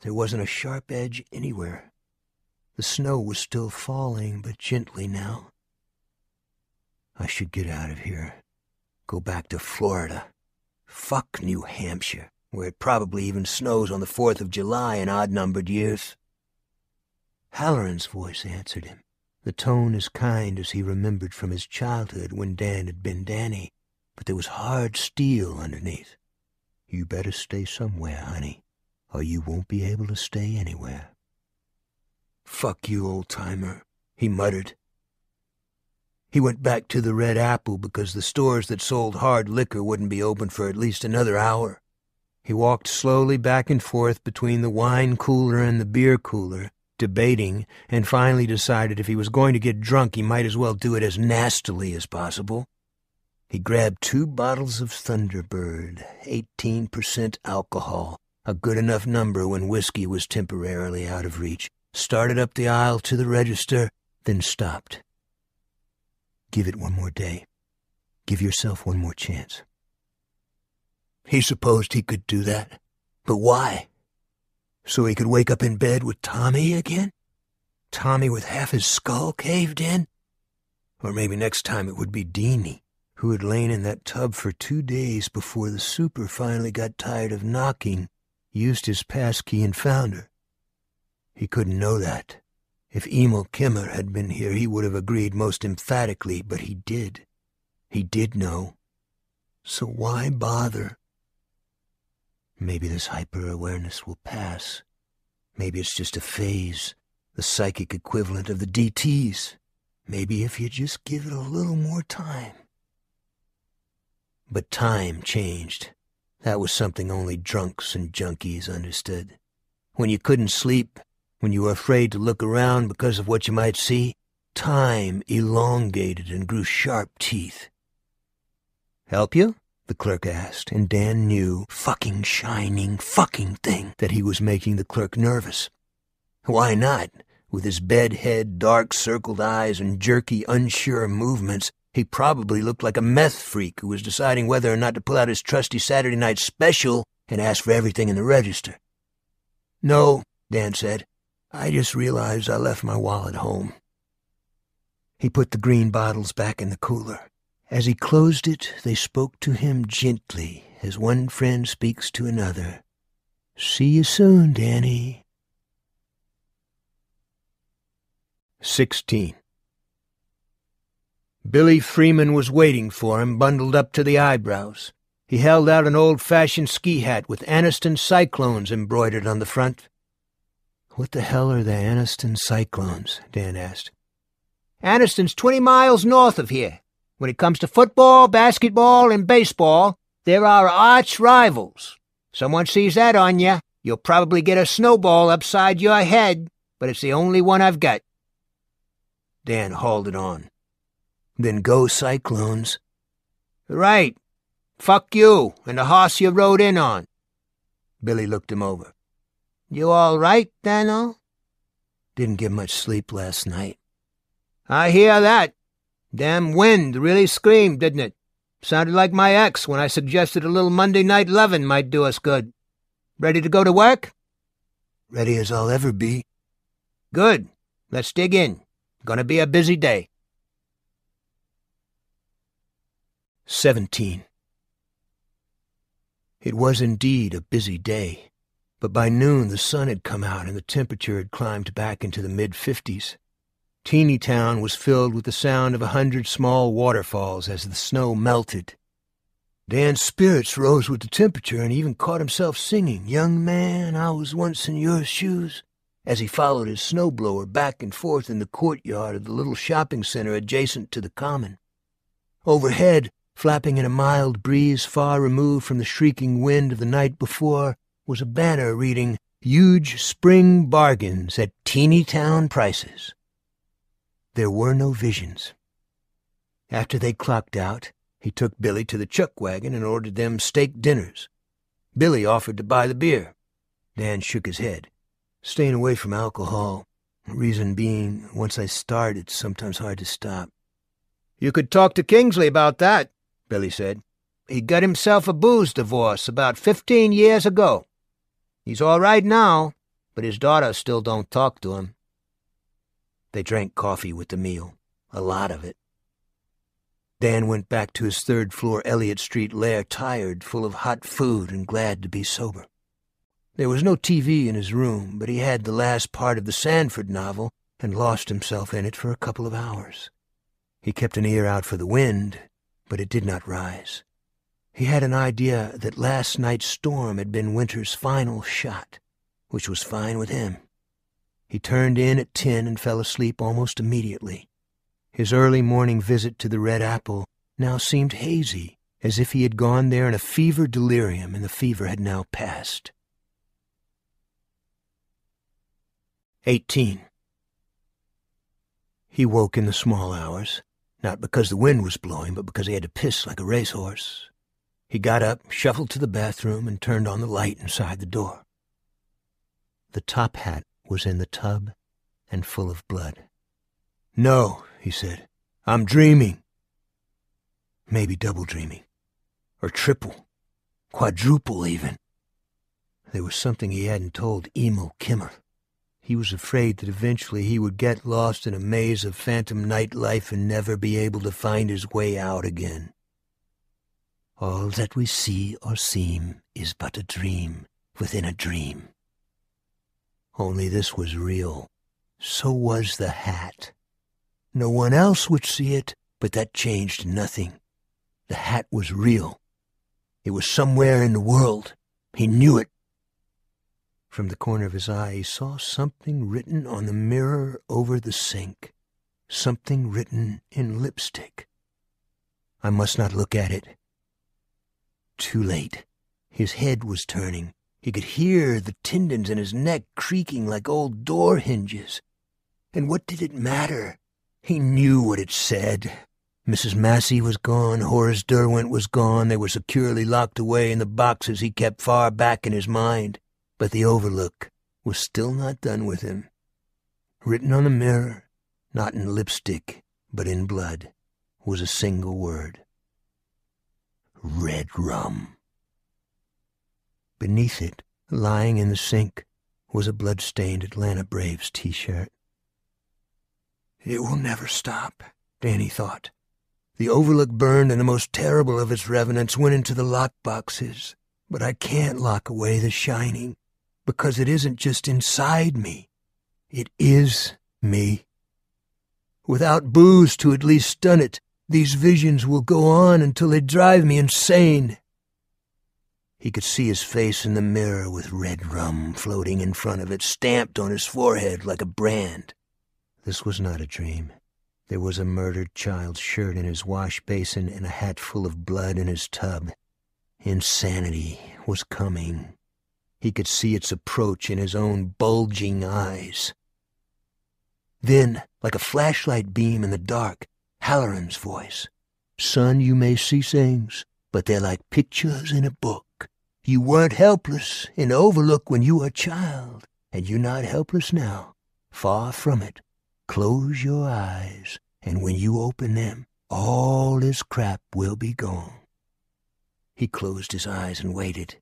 There wasn't a sharp edge anywhere. The snow was still falling, but gently now. I should get out of here. Go back to Florida. Fuck New Hampshire, where it probably even snows on the 4th of July in odd-numbered years. Halloran's voice answered him, the tone as kind as he remembered from his childhood when Dan had been Danny, but there was hard steel underneath. You better stay somewhere, honey, or you won't be able to stay anywhere. Fuck you, old-timer, he muttered. He went back to the Red Apple because the stores that sold hard liquor wouldn't be open for at least another hour. He walked slowly back and forth between the wine cooler and the beer cooler, debating, and finally decided if he was going to get drunk he might as well do it as nastily as possible. He grabbed 2 bottles of Thunderbird, 18% alcohol, a good enough number when whiskey was temporarily out of reach, started up the aisle to the register, then stopped. Give it one more day. Give yourself one more chance. He supposed he could do that, but why? So he could wake up in bed with Tommy again? Tommy with half his skull caved in? Or maybe next time it would be Deenie, who had lain in that tub for 2 days before the super finally got tired of knocking, used his passkey and found her. He couldn't know that. If Emil Kemmer had been here, he would have agreed most emphatically, but he did. He did know. So why bother? Maybe this hyper-awareness will pass. Maybe it's just a phase, the psychic equivalent of the DTs. Maybe if you just give it a little more time. But time changed. That was something only drunks and junkies understood. When you couldn't sleep, when you were afraid to look around because of what you might see, time elongated and grew sharp teeth. Help you? The clerk asked, and Dan knew, fucking shining fucking thing, that he was making the clerk nervous. Why not? With his bed head, dark circled eyes, and jerky, unsure movements, he probably looked like a meth freak who was deciding whether or not to pull out his trusty Saturday night special and ask for everything in the register. No, Dan said. I just realized I left my wallet home. He put the green bottles back in the cooler. As he closed it, they spoke to him gently, as one friend speaks to another. See you soon, Danny. 16. Billy Freeman was waiting for him, bundled up to the eyebrows. He held out an old-fashioned ski hat with Anniston Cyclones embroidered on the front. What the hell are the Anniston Cyclones? Dan asked. Anniston's 20 miles north of here. When it comes to football, basketball, and baseball, they're our arch rivals. Someone sees that on you, you'll probably get a snowball upside your head, but it's the only one I've got. Dan hauled it on. Then go, Cyclones. Right. Fuck you and the horse you rode in on. Billy looked him over. You all right, Dano? Didn't get much sleep last night. I hear that. Damn wind really screamed, didn't it? Sounded like my ex when I suggested a little Monday night lovin' might do us good. Ready to go to work? Ready as I'll ever be. Good. Let's dig in. Gonna be a busy day. 17. It was indeed a busy day, but by noon the sun had come out and the temperature had climbed back into the mid-50s. Teeny Town was filled with the sound of 100 small waterfalls as the snow melted. Dan's spirits rose with the temperature, and he even caught himself singing, Young man, I was once in your shoes, as he followed his snowblower back and forth in the courtyard of the little shopping center adjacent to the common. Overhead, flapping in a mild breeze far removed from the shrieking wind of the night before, was a banner reading, Huge Spring Bargains at Teeny Town Prices. There were no visions. After they clocked out, he took Billy to the chuck wagon and ordered them steak dinners. Billy offered to buy the beer. Dan shook his head. Staying away from alcohol, reason being, once I start, it's sometimes hard to stop. You could talk to Kingsley about that, Billy said. He got himself a booze divorce about 15 years ago. He's all right now, but his daughter still don't talk to him. They drank coffee with the meal, a lot of it. Dan went back to his third-floor Elliott Street lair tired, full of hot food and glad to be sober. There was no TV in his room, but he had the last part of the Sandford novel and lost himself in it for a couple of hours. He kept an ear out for the wind, but it did not rise. He had an idea that last night's storm had been Winter's final shot, which was fine with him. He turned in at 10 and fell asleep almost immediately. His early morning visit to the Red Apple now seemed hazy, as if he had gone there in a fever delirium and the fever had now passed. 18. He woke in the small hours, not because the wind was blowing, but because he had to piss like a racehorse. He got up, shuffled to the bathroom, and turned on the light inside the door. The top hat was in the tub and full of blood. "No," he said, "I'm dreaming." Maybe double dreaming, or triple, quadruple even. There was something he hadn't told Emil Kemmer. He was afraid that eventually he would get lost in a maze of phantom nightlife and never be able to find his way out again. All that we see or seem is but a dream within a dream. Only this was real. So was the hat. No one else would see it, but that changed nothing. The hat was real. It was somewhere in the world. He knew it. From the corner of his eye, he saw something written on the mirror over the sink. Something written in lipstick. I must not look at it. Too late. His head was turning. He could hear the tendons in his neck creaking like old door hinges. And what did it matter? He knew what it said. Mrs. Massey was gone. Horace Derwent was gone. They were securely locked away in the boxes he kept far back in his mind. But the Overlook was still not done with him. Written on the mirror, not in lipstick, but in blood, was a single word. Red rum. Beneath it, lying in the sink, was a blood-stained Atlanta Braves T-shirt. It will never stop, Danny thought. The Overlook burned and the most terrible of its revenants went into the lockboxes. But I can't lock away the shining, because it isn't just inside me. It is me. Without booze to at least stun it, these visions will go on until they drive me insane. He could see his face in the mirror with red rum floating in front of it, stamped on his forehead like a brand. This was not a dream. There was a murdered child's shirt in his wash basin and a hat full of blood in his tub. Insanity was coming. He could see its approach in his own bulging eyes. Then, like a flashlight beam in the dark, Halloran's voice. "Son, you may see things, but they're like pictures in a book. You weren't helpless in Overlook when you were a child, and you're not helpless now. Far from it. Close your eyes, and when you open them, all this crap will be gone." He closed his eyes and waited.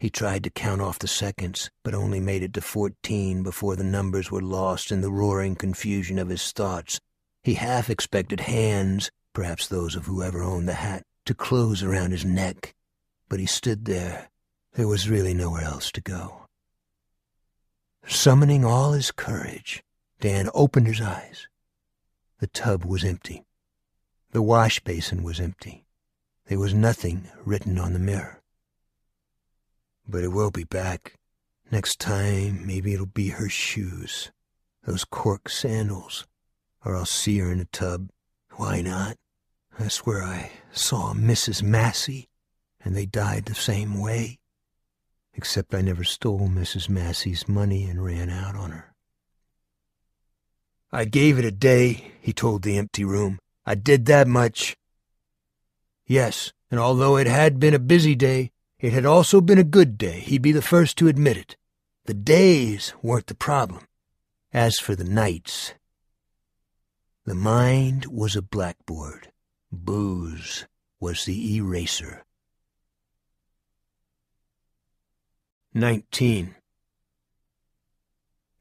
He tried to count off the seconds, but only made it to 14 before the numbers were lost in the roaring confusion of his thoughts. He half expected hands, perhaps those of whoever owned the hat, to close around his neck. But he stood there. There was really nowhere else to go. Summoning all his courage, Dan opened his eyes. The tub was empty. The wash basin was empty. There was nothing written on the mirror. But it will be back. Next time, maybe it'll be her shoes. Those cork sandals. Or I'll see her in a tub. Why not? I swear I saw Mrs. Massey, and they died the same way. Except I never stole Mrs. Massey's money and ran out on her. I gave it a day, he told the empty room. I did that much. Yes, and although it had been a busy day, it had also been a good day. He'd be the first to admit it. The days weren't the problem. As for the nights, the mind was a blackboard. Booze was the eraser. 19.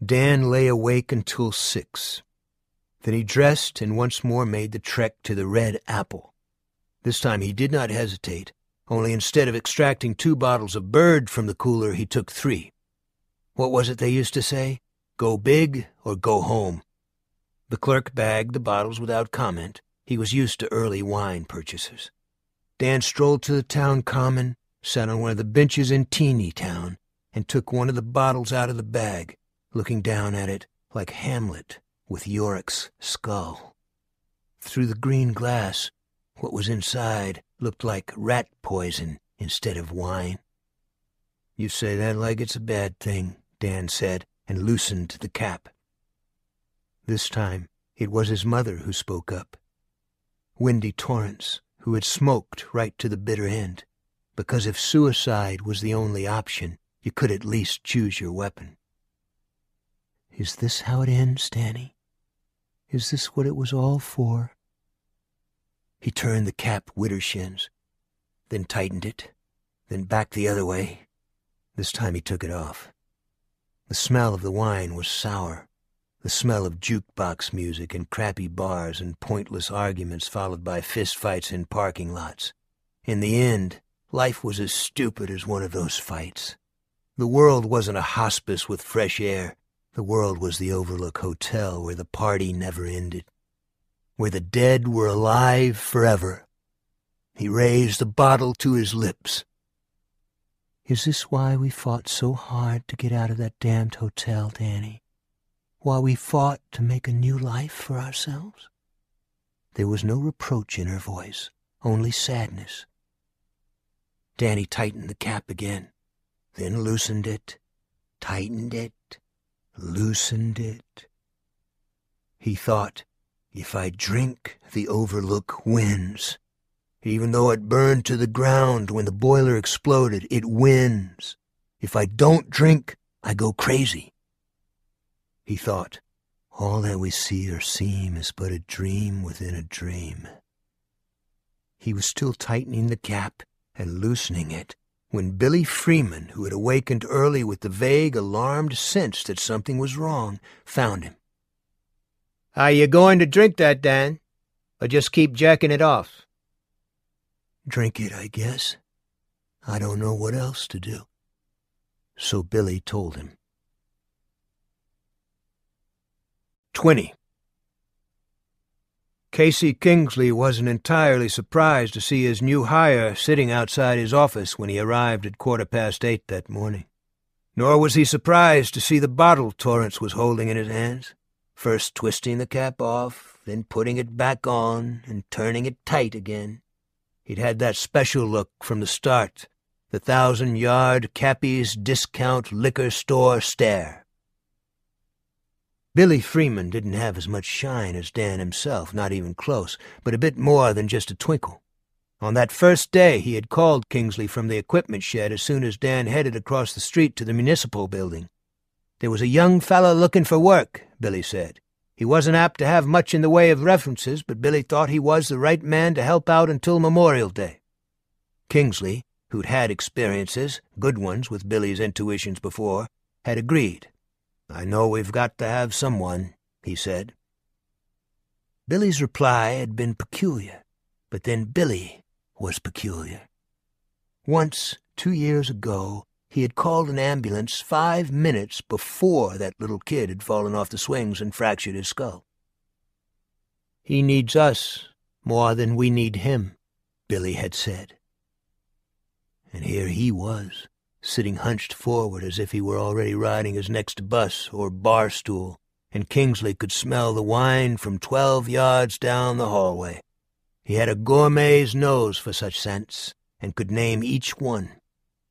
Dan lay awake until 6. Then he dressed and once more made the trek to the Red Apple. This time he did not hesitate, only instead of extracting 2 bottles of Bird from the cooler, he took 3. What was it they used to say? Go big or go home. The clerk bagged the bottles without comment. He was used to early wine purchases. Dan strolled to the town common, sat on one of the benches in Teeny Town, and took one of the bottles out of the bag, looking down at it like Hamlet with Yorick's skull. Through the green glass, what was inside looked like rat poison instead of wine. "You say that like it's a bad thing," Dan said, and loosened the cap. This time it was his mother who spoke up. Wendy Torrance, who had smoked right to the bitter end, because if suicide was the only option, you could at least choose your weapon. "Is this how it ends, Danny? Is this what it was all for?" He turned the cap widdershins, then tightened it, then back the other way. This time he took it off. The smell of the wine was sour, the smell of jukebox music and crappy bars and pointless arguments followed by fistfights in parking lots. In the end, life was as stupid as one of those fights. The world wasn't a hospice with fresh air. The world was the Overlook Hotel where the party never ended, where the dead were alive forever. He raised the bottle to his lips. "Is this why we fought so hard to get out of that damned hotel, Danny? Why we fought to make a new life for ourselves?" There was no reproach in her voice, only sadness. Danny tightened the cap again, then loosened it, tightened it, loosened it. He thought, if I drink, the Overlook wins. Even though it burned to the ground when the boiler exploded, it wins. If I don't drink, I go crazy. He thought, all that we see or seem is but a dream within a dream. He was still tightening the cap and loosening it when Billy Freeman, who had awakened early with the vague, alarmed sense that something was wrong, found him. "Are you going to drink that, Dan? Or just keep jacking it off?" "Drink it, I guess. I don't know what else to do." So Billy told him. 20. Casey Kingsley wasn't entirely surprised to see his new hire sitting outside his office when he arrived at 8:15 that morning. Nor was he surprised to see the bottle Torrance was holding in his hands, first twisting the cap off, then putting it back on and turning it tight again. He'd had that special look from the start, the 1,000-yard Cappy's discount liquor store stare. Billy Freeman didn't have as much shine as Dan himself, not even close, but a bit more than just a twinkle. On that first day, he had called Kingsley from the equipment shed as soon as Dan headed across the street to the municipal building. "There was a young fellow looking for work," Billy said. He wasn't apt to have much in the way of references, but Billy thought he was the right man to help out until Memorial Day. Kingsley, who'd had experiences, good ones with Billy's intuitions before, had agreed. "I know we've got to have someone," he said. Billy's reply had been peculiar, but then Billy was peculiar. Once, 2 years ago, he had called an ambulance 5 minutes before that little kid had fallen off the swings and fractured his skull. "He needs us more than we need him," Billy had said. And here he was, sitting hunched forward as if he were already riding his next bus or bar stool, and Kingsley could smell the wine from 12 yards down the hallway. He had a gourmet's nose for such scents, and could name each one.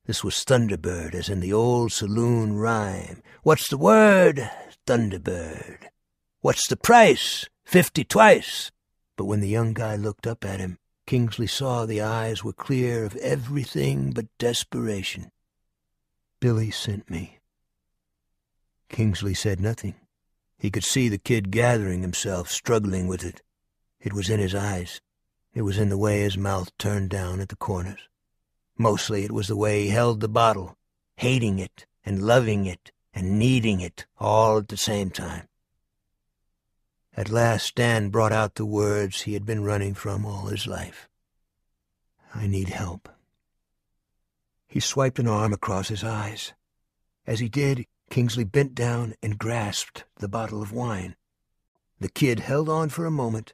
This was Thunderbird, as in the old saloon rhyme. "What's the word? Thunderbird. What's the price? 50 twice. But when the young guy looked up at him, Kingsley saw the eyes were clear of everything but desperation. "Billy sent me." Kingsley said nothing. He could see the kid gathering himself, struggling with it. It was in his eyes. It was in the way his mouth turned down at the corners. Mostly it was the way he held the bottle, hating it and loving it and needing it all at the same time. At last Dan brought out the words he had been running from all his life. "I need help." He swiped an arm across his eyes. As he did, Kingsley bent down and grasped the bottle of wine. The kid held on for a moment,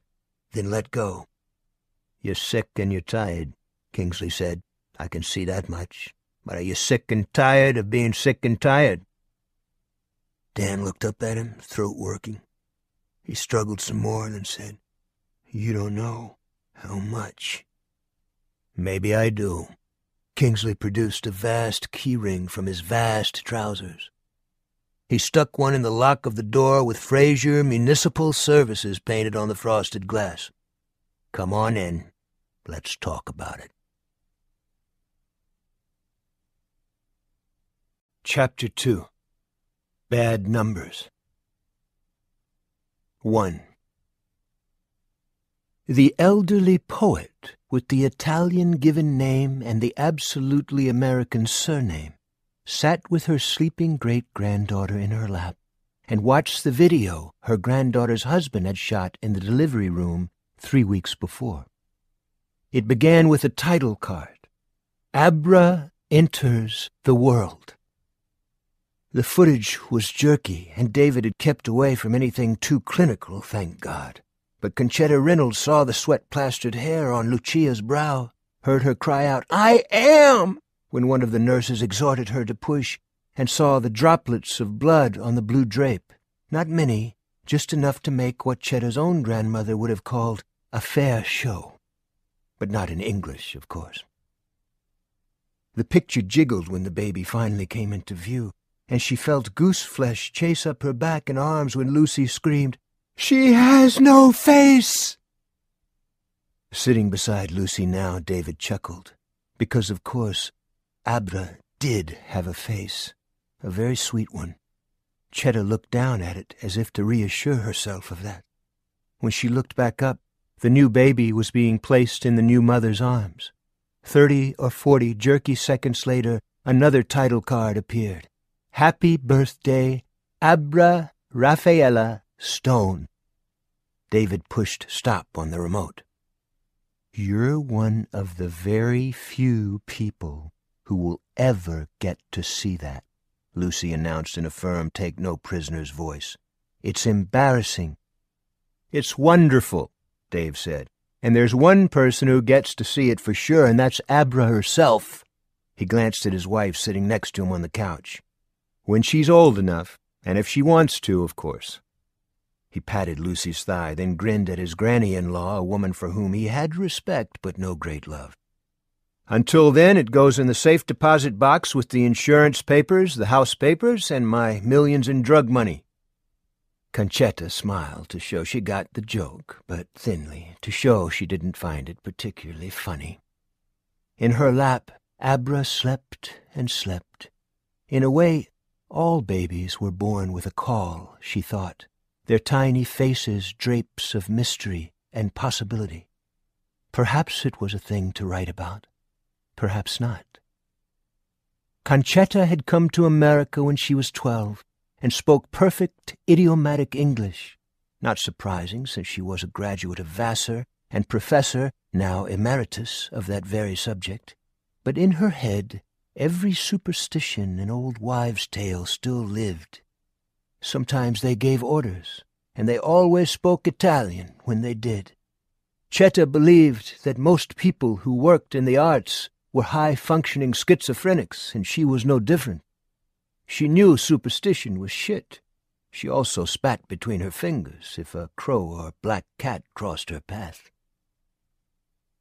then let go. "You're sick and you're tired," Kingsley said. I can see that much. But are you sick and tired of being sick and tired? Dan looked up at him, throat working. He struggled some more and then said, You don't know how much. Maybe I do. Kingsley produced a vast key ring from his vast trousers. He stuck one in the lock of the door with Fraser Municipal Services painted on the frosted glass. Come on in. Let's talk about it. Chapter 2. Bad Numbers. 1. The elderly poet with the Italian given name and the absolutely American surname sat with her sleeping great-granddaughter in her lap and watched the video her granddaughter's husband had shot in the delivery room 3 weeks before. It began with a title card, Abra Enters the World. The footage was jerky, and David had kept away from anything too clinical, thank God. But Concetta Reynolds saw the sweat-plastered hair on Lucia's brow, heard her cry out, I am, when one of the nurses exhorted her to push, and saw the droplets of blood on the blue drape. Not many, just enough to make what Chetta's own grandmother would have called a fair show. But not in English, of course. The picture jiggled when the baby finally came into view, and she felt goose flesh chase up her back and arms when Lucy screamed, She has no face! Sitting beside Lucy now, David chuckled, because, of course, Abra did have a face, a very sweet one. Cheddar looked down at it as if to reassure herself of that. When she looked back up, the new baby was being placed in the new mother's arms. 30 or 40 jerky seconds later, another title card appeared. Happy birthday, Abra Raffaella Stone. David pushed stop on the remote. You're one of the very few people who will ever get to see that, Lucy announced in a firm take-no-prisoners voice. It's embarrassing. It's wonderful, Dave said, and there's one person who gets to see it for sure, and that's Abra herself. He glanced at his wife sitting next to him on the couch. When she's old enough, and if she wants to, of course. He patted Lucy's thigh, then grinned at his granny-in-law, a woman for whom he had respect but no great love. Until then, it goes in the safe deposit box with the insurance papers, the house papers, and my millions in drug money. Concetta smiled to show she got the joke, but thinly, to show she didn't find it particularly funny. In her lap, Abra slept and slept. In a way, all babies were born with a call, she thought, their tiny faces drapes of mystery and possibility. Perhaps it was a thing to write about, perhaps not. Concetta had come to America when she was 12 and spoke perfect idiomatic English, not surprising since she was a graduate of Vassar and professor, now emeritus, of that very subject, but in her head every superstition and old wives' tale still lived. Sometimes they gave orders, and they always spoke Italian when they did. Concetta believed that most people who worked in the arts were high-functioning schizophrenics, and she was no different. She knew superstition was shit. She also spat between her fingers if a crow or black cat crossed her path.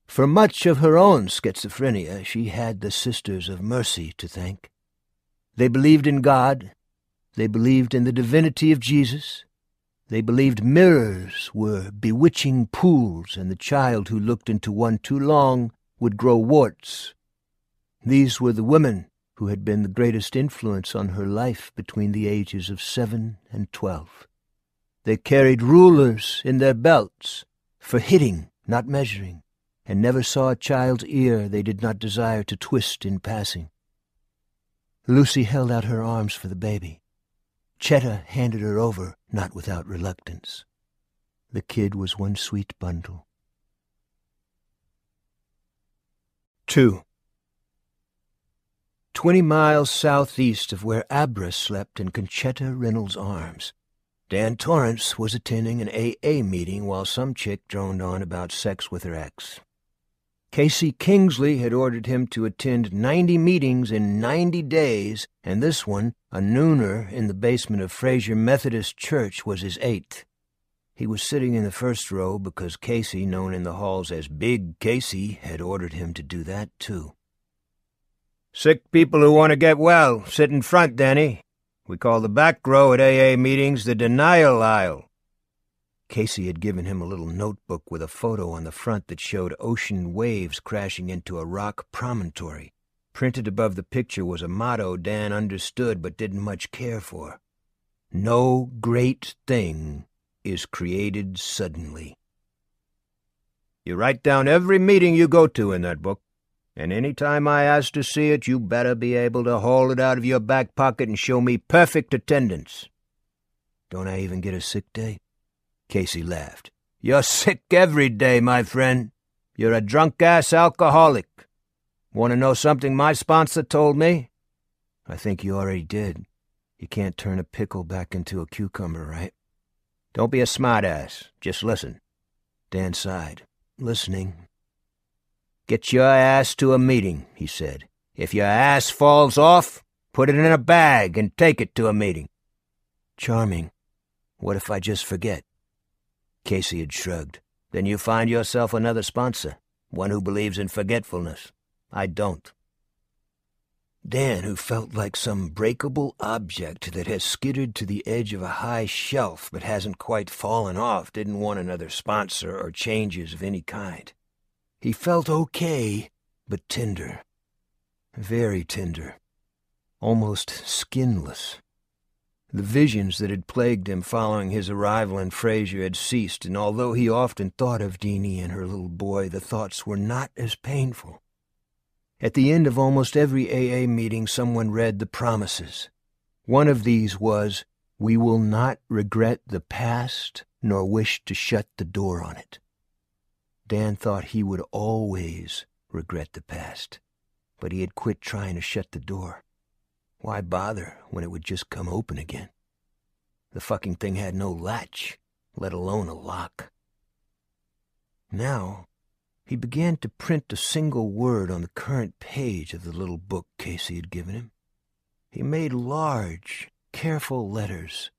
For much of her own schizophrenia, she had the Sisters of Mercy to thank. They believed in God. They believed in the divinity of Jesus. They believed mirrors were bewitching pools, and the child who looked into one too long would grow warts. These were the women who had been the greatest influence on her life between the ages of 7 and 12. They carried rulers in their belts for hitting, not measuring, and never saw a child's ear they did not desire to twist in passing. Lucy held out her arms for the baby. Concetta handed her over, not without reluctance. The kid was one sweet bundle. 2. 20 miles southeast of where Abra slept in Concetta Reynolds' arms, Dan Torrance was attending an AA meeting while some chick droned on about sex with her ex. Casey Kingsley had ordered him to attend 90 meetings in 90 days, and this one, a nooner in the basement of Fraser Methodist Church, was his 8th. He was sitting in the first row because Casey, known in the halls as Big Casey, had ordered him to do that, too. "Sick people who want to get well, sit in front, Danny. We call the back row at AA meetings the denial aisle." Casey had given him a little notebook with a photo on the front that showed ocean waves crashing into a rock promontory. Printed above the picture was a motto Dan understood but didn't much care for. "No great thing is created suddenly." "You write down every meeting you go to in that book, and any time I ask to see it, you better be able to haul it out of your back pocket and show me perfect attendance." "Don't I even get a sick day?" Casey laughed. "You're sick every day, my friend. You're a drunk-ass alcoholic. Want to know something my sponsor told me?" "I think you already did. You can't turn a pickle back into a cucumber, right?" "Don't be a smartass. Just listen." Dan sighed. "Listening." "Get your ass to a meeting," he said. "If your ass falls off, put it in a bag and take it to a meeting." "Charming. What if I just forget?" Casey had shrugged. "Then you find yourself another sponsor, one who believes in forgetfulness. I don't." Dan, who felt like some breakable object that has skittered to the edge of a high shelf but hasn't quite fallen off, didn't want another sponsor or changes of any kind. He felt okay, but tender. Very tender. Almost skinless. The visions that had plagued him following his arrival in Fraser had ceased, and although he often thought of Deenie and her little boy, the thoughts were not as painful. At the end of almost every AA meeting, someone read the promises. One of these was, "We will not regret the past, nor wish to shut the door on it." Dan thought he would always regret the past, but he had quit trying to shut the door. Why bother when it would just come open again? The fucking thing had no latch, let alone a lock. Now, he began to print a single word on the current page of the little book Casey had given him. He made large, careful letters.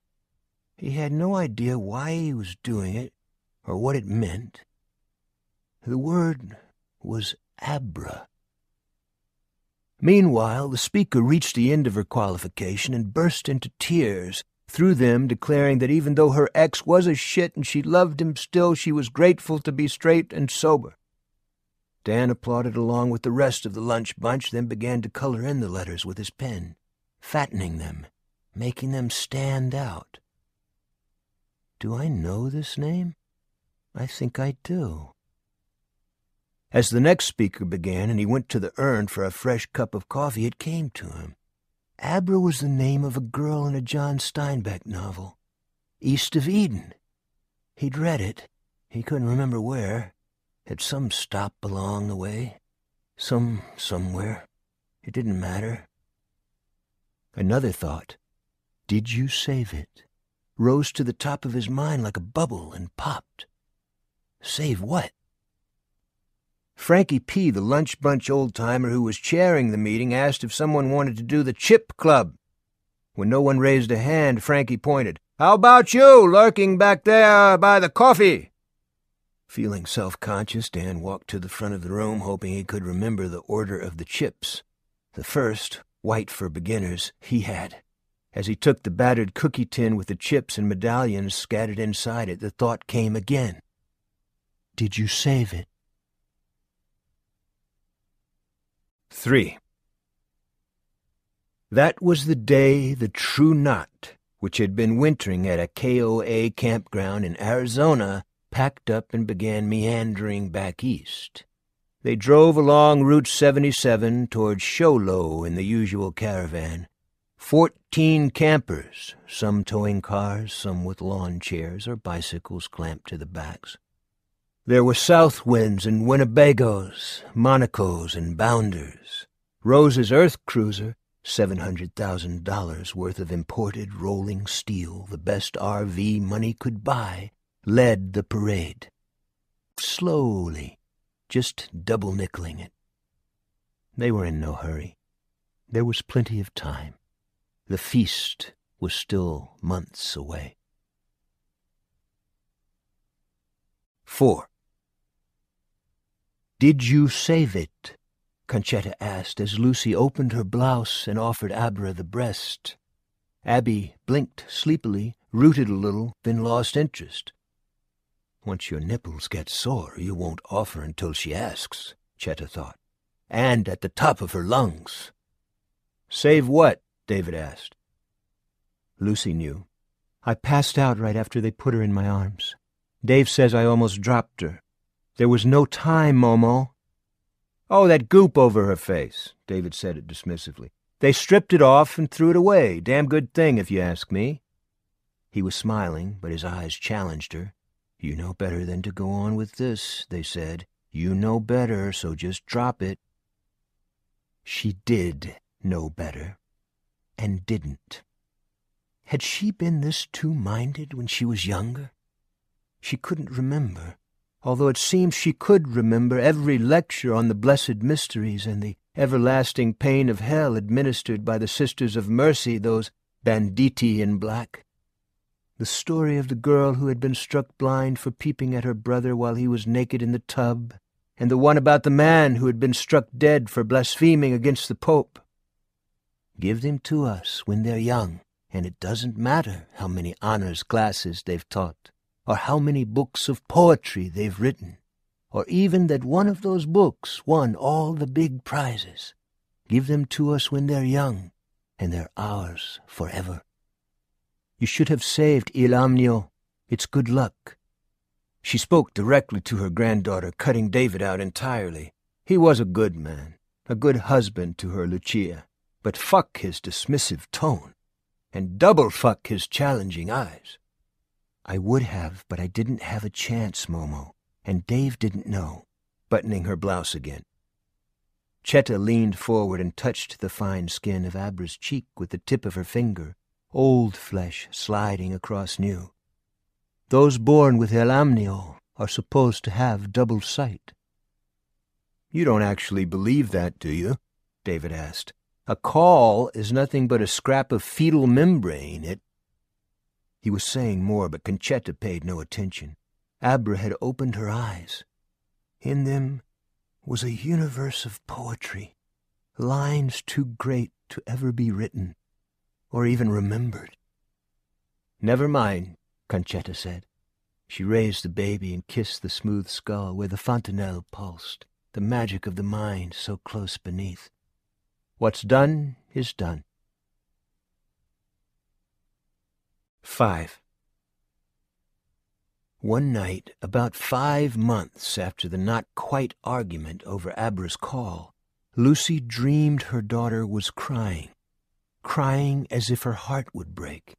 He had no idea why he was doing it or what it meant. The word was Abra. Meanwhile, the speaker reached the end of her qualification and burst into tears, through them declaring that even though her ex was a shit and she loved him still, she was grateful to be straight and sober. Dan applauded along with the rest of the lunch bunch, then began to color in the letters with his pen, fattening them, making them stand out. Do I know this name? I think I do. As the next speaker began and he went to the urn for a fresh cup of coffee, it came to him. Abra was the name of a girl in a John Steinbeck novel, East of Eden. He'd read it, he couldn't remember where, at some stop along the way, somewhere. It didn't matter. Another thought, "Did you save it?" rose to the top of his mind like a bubble and popped. Save what? Frankie P., the lunch bunch old-timer who was chairing the meeting, asked if someone wanted to do the Chip Club. When no one raised a hand, Frankie pointed, "How about you, lurking back there by the coffee?" Feeling self-conscious, Dan walked to the front of the room, hoping he could remember the order of the chips. The first, white for beginners, he had. As he took the battered cookie tin with the chips and medallions scattered inside it, the thought came again. "Did you save it?" 3. That was the day the True Knot, which had been wintering at a KOA campground in Arizona, packed up and began meandering back east. They drove along Route 77 towards Sholo in the usual caravan. 14 campers, some towing cars, some with lawn chairs or bicycles clamped to the backs. There were south winds and Winnebagos, Monacos and Bounders. Rose's Earth Cruiser, $700,000 worth of imported rolling steel, the best RV money could buy, led the parade. Slowly, just double-nickeling it. They were in no hurry. There was plenty of time. The feast was still months away. 4. "Did you save it?" Concetta asked as Lucy opened her blouse and offered Abra the breast. Abby blinked sleepily, rooted a little, then lost interest. Once your nipples get sore, you won't offer until she asks, Chetta thought, and at the top of her lungs. "Save what?" David asked. Lucy knew. "I passed out right after they put her in my arms. Dave says I almost dropped her. There was no time, Momo." "Oh, that goop over her face," David said it dismissively. "They stripped it off and threw it away. Damn good thing, if you ask me." He was smiling, but his eyes challenged her. "You know better than to go on with this," they said. "You know better, so just drop it." She did know better, and didn't. Had she been this two-minded when she was younger? She couldn't remember, although it seemed she could remember every lecture on the blessed mysteries and the everlasting pain of hell administered by the Sisters of Mercy, those banditti in black. The story of the girl who had been struck blind for peeping at her brother while he was naked in the tub, and the one about the man who had been struck dead for blaspheming against the Pope. Give them to us when they're young, and it doesn't matter how many honors classes they've taught, or how many books of poetry they've written, or even that one of those books won all the big prizes. Give them to us when they're young, and they're ours forever. "You should have saved Il Amnio. It's good luck." She spoke directly to her granddaughter, cutting David out entirely. He was a good man, a good husband to her Lucia, but fuck his dismissive tone, and double fuck his challenging eyes. "I would have, but I didn't have a chance, Momo, and Dave didn't know," buttoning her blouse again. Chetta leaned forward and touched the fine skin of Abra's cheek with the tip of her finger, old flesh sliding across new. "Those born with El Amnio are supposed to have double sight." "You don't actually believe that, do you?" David asked. "A caul is nothing but a scrap of fetal membrane. It—" He was saying more, but Concetta paid no attention. Abra had opened her eyes. In them was a universe of poetry, lines too great to ever be written, or even remembered. "Never mind," Concetta said. She raised the baby and kissed the smooth skull where the fontanelle pulsed, the magic of the mind so close beneath. "What's done is done." 5. One night, about 5 months after the not-quite argument over Abra's call, Lucy dreamed her daughter was crying as if her heart would break.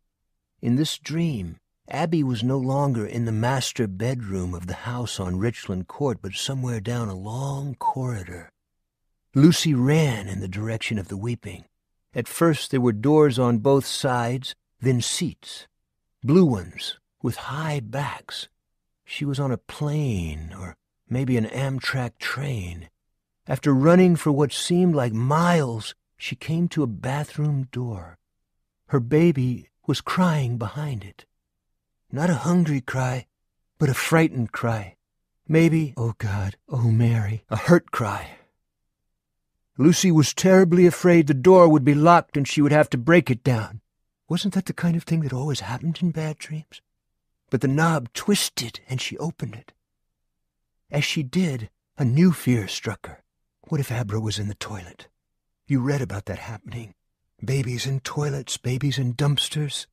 In this dream, Abby was no longer in the master bedroom of the house on Richland Court, but somewhere down a long corridor. Lucy ran in the direction of the weeping. At first there were doors on both sides, then seats, blue ones with high backs. She was on a plane, or maybe an Amtrak train. After running for what seemed like miles, she came to a bathroom door. Her baby was crying behind it. Not a hungry cry, but a frightened cry. Maybe, "Oh God, oh Mary," a hurt cry. Lucy was terribly afraid the door would be locked and she would have to break it down. Wasn't that the kind of thing that always happened in bad dreams? But the knob twisted and she opened it. As she did, a new fear struck her. What if Abra was in the toilet? You read about that happening. Babies in toilets, babies in dumpsters.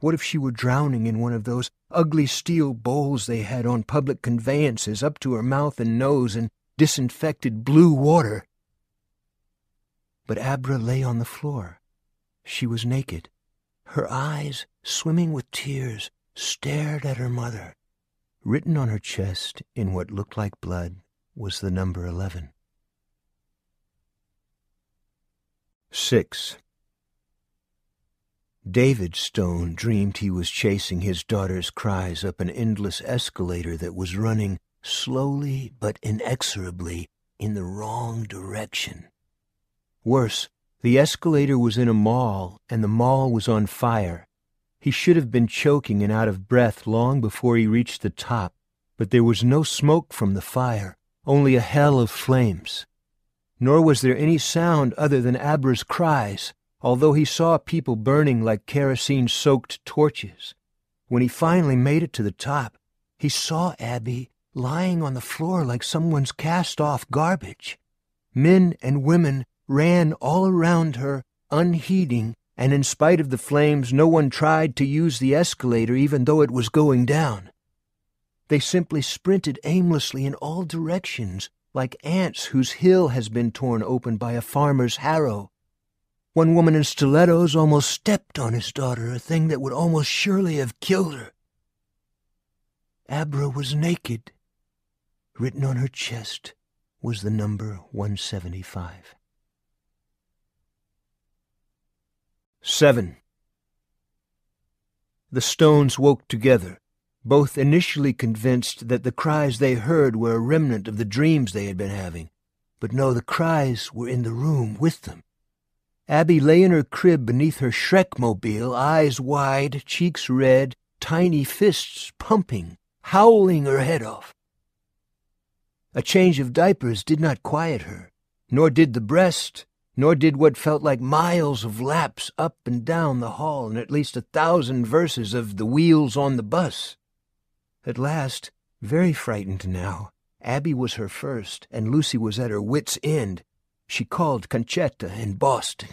What if she were drowning in one of those ugly steel bowls they had on public conveyances up to her mouth and nose in disinfected blue water? But Abra lay on the floor. She was naked. Her eyes, swimming with tears, stared at her mother. Written on her chest in what looked like blood was the number 11. 6. David Stone dreamed he was chasing his daughter's cries up an endless escalator that was running slowly but inexorably in the wrong direction. Worse, the escalator was in a mall, and the mall was on fire. He should have been choking and out of breath long before he reached the top, but there was no smoke from the fire, only a hell of flames. Nor was there any sound other than Abra's cries, although he saw people burning like kerosene-soaked torches. When he finally made it to the top, he saw Abby lying on the floor like someone's cast-off garbage. Men and women ran all around her, unheeding, and in spite of the flames, no one tried to use the escalator even though it was going down. They simply sprinted aimlessly in all directions, like ants whose hill has been torn open by a farmer's harrow. One woman in stilettos almost stepped on his daughter, a thing that would almost surely have killed her. Abra was naked. Written on her chest was the number 175. 7. The Stones woke together, both initially convinced that the cries they heard were a remnant of the dreams they had been having. But no, the cries were in the room with them. Abby lay in her crib beneath her Shrek-mobile, eyes wide, cheeks red, tiny fists pumping, howling her head off. A change of diapers did not quiet her, nor did the breast, nor did what felt like miles of laps up and down the hall and at least 1,000 verses of The Wheels on the Bus. At last, very frightened now, Abby was her first, and Lucy was at her wit's end. She called Concetta in Boston.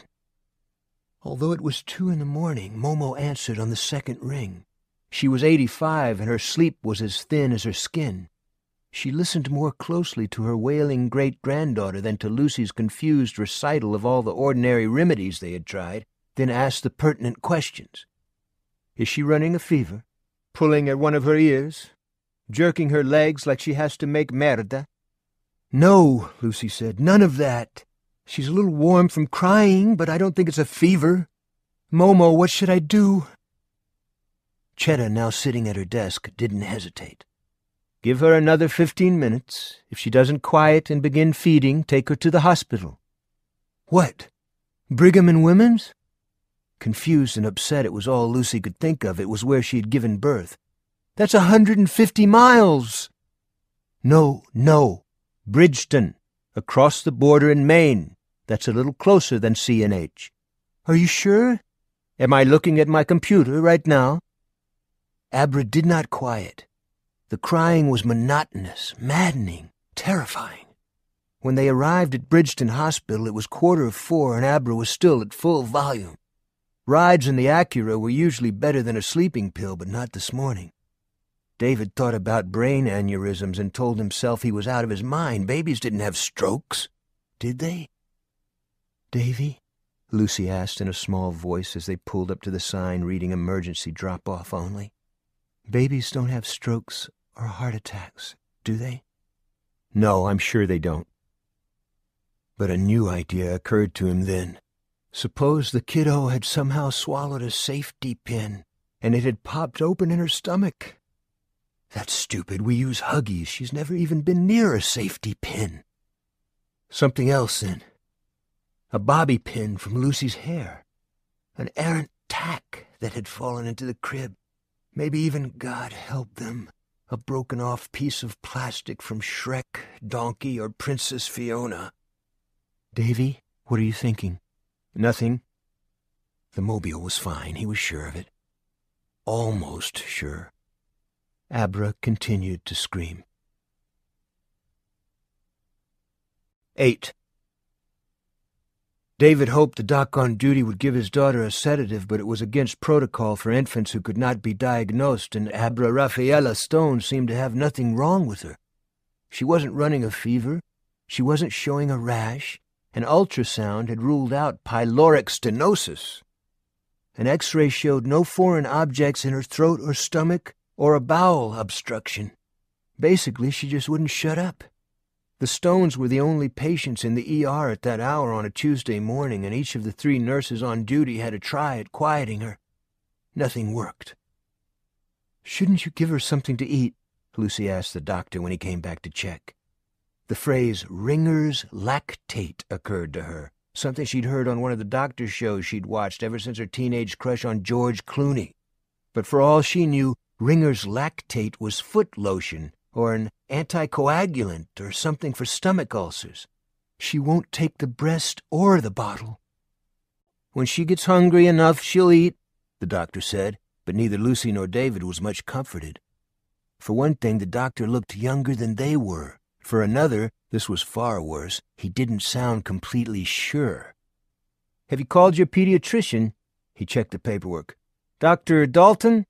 Although it was 2 a.m, Momo answered on the second ring. She was 85, and her sleep was as thin as her skin. She listened more closely to her wailing great-granddaughter than to Lucy's confused recital of all the ordinary remedies they had tried, then asked the pertinent questions. Is she running a fever? Pulling at one of her ears? Jerking her legs like she has to make merda? No, Lucy said, none of that. She's a little warm from crying, but I don't think it's a fever. Momo, what should I do? Chetta, now sitting at her desk, didn't hesitate. Give her another 15 minutes. If she doesn't quiet and begin feeding, take her to the hospital. What? Brigham and Women's? Confused and upset, it was all Lucy could think of. It was where she had given birth. That's 150 miles! No. Bridgeton, across the border in Maine. That's a little closer than C&H. Are you sure? Am I looking at my computer right now? Abra did not quiet. The crying was monotonous, maddening, terrifying. When they arrived at Bridgeton Hospital, it was 4:15, and Abra was still at full volume. Rides in the Acura were usually better than a sleeping pill, but not this morning. David thought about brain aneurysms and told himself he was out of his mind. Babies didn't have strokes, did they? Davy? Lucy asked in a small voice as they pulled up to the sign reading emergency drop-off only. Babies don't have strokes or heart attacks, do they? No, I'm sure they don't. But a new idea occurred to him then. Suppose the kiddo had somehow swallowed a safety pin and it had popped open in her stomach. That's stupid. We use Huggies. She's never even been near a safety pin. Something else, then. A bobby pin from Lucy's hair. An errant tack that had fallen into the crib. Maybe even, God help them, a broken-off piece of plastic from Shrek, Donkey, or Princess Fiona. Davy, what are you thinking? Nothing. The mobile was fine. He was sure of it. Almost sure. Abra continued to scream. 8. David hoped the doc on duty would give his daughter a sedative, but it was against protocol for infants who could not be diagnosed, and Abra Raffaella Stone seemed to have nothing wrong with her. She wasn't running a fever, she wasn't showing a rash, an ultrasound had ruled out pyloric stenosis. An X-ray showed no foreign objects in her throat or stomach, or a bowel obstruction. Basically, she just wouldn't shut up. The Stones were the only patients in the ER at that hour on a Tuesday morning, and each of the 3 nurses on duty had a try at quieting her. Nothing worked. Shouldn't you give her something to eat? Lucy asked the doctor when he came back to check. The phrase "ringer's lactate" occurred to her, something she'd heard on one of the doctor's shows she'd watched ever since her teenage crush on George Clooney. But for all she knew, ringer's lactate was foot lotion or an anticoagulant or something for stomach ulcers. She won't take the breast or the bottle. "When she gets hungry enough, she'll eat," the doctor said, but neither Lucy nor David was much comforted. For one thing, the doctor looked younger than they were. For another, this was far worse, he didn't sound completely sure. "Have you called your pediatrician?" He checked the paperwork. "Dr. Dalton?"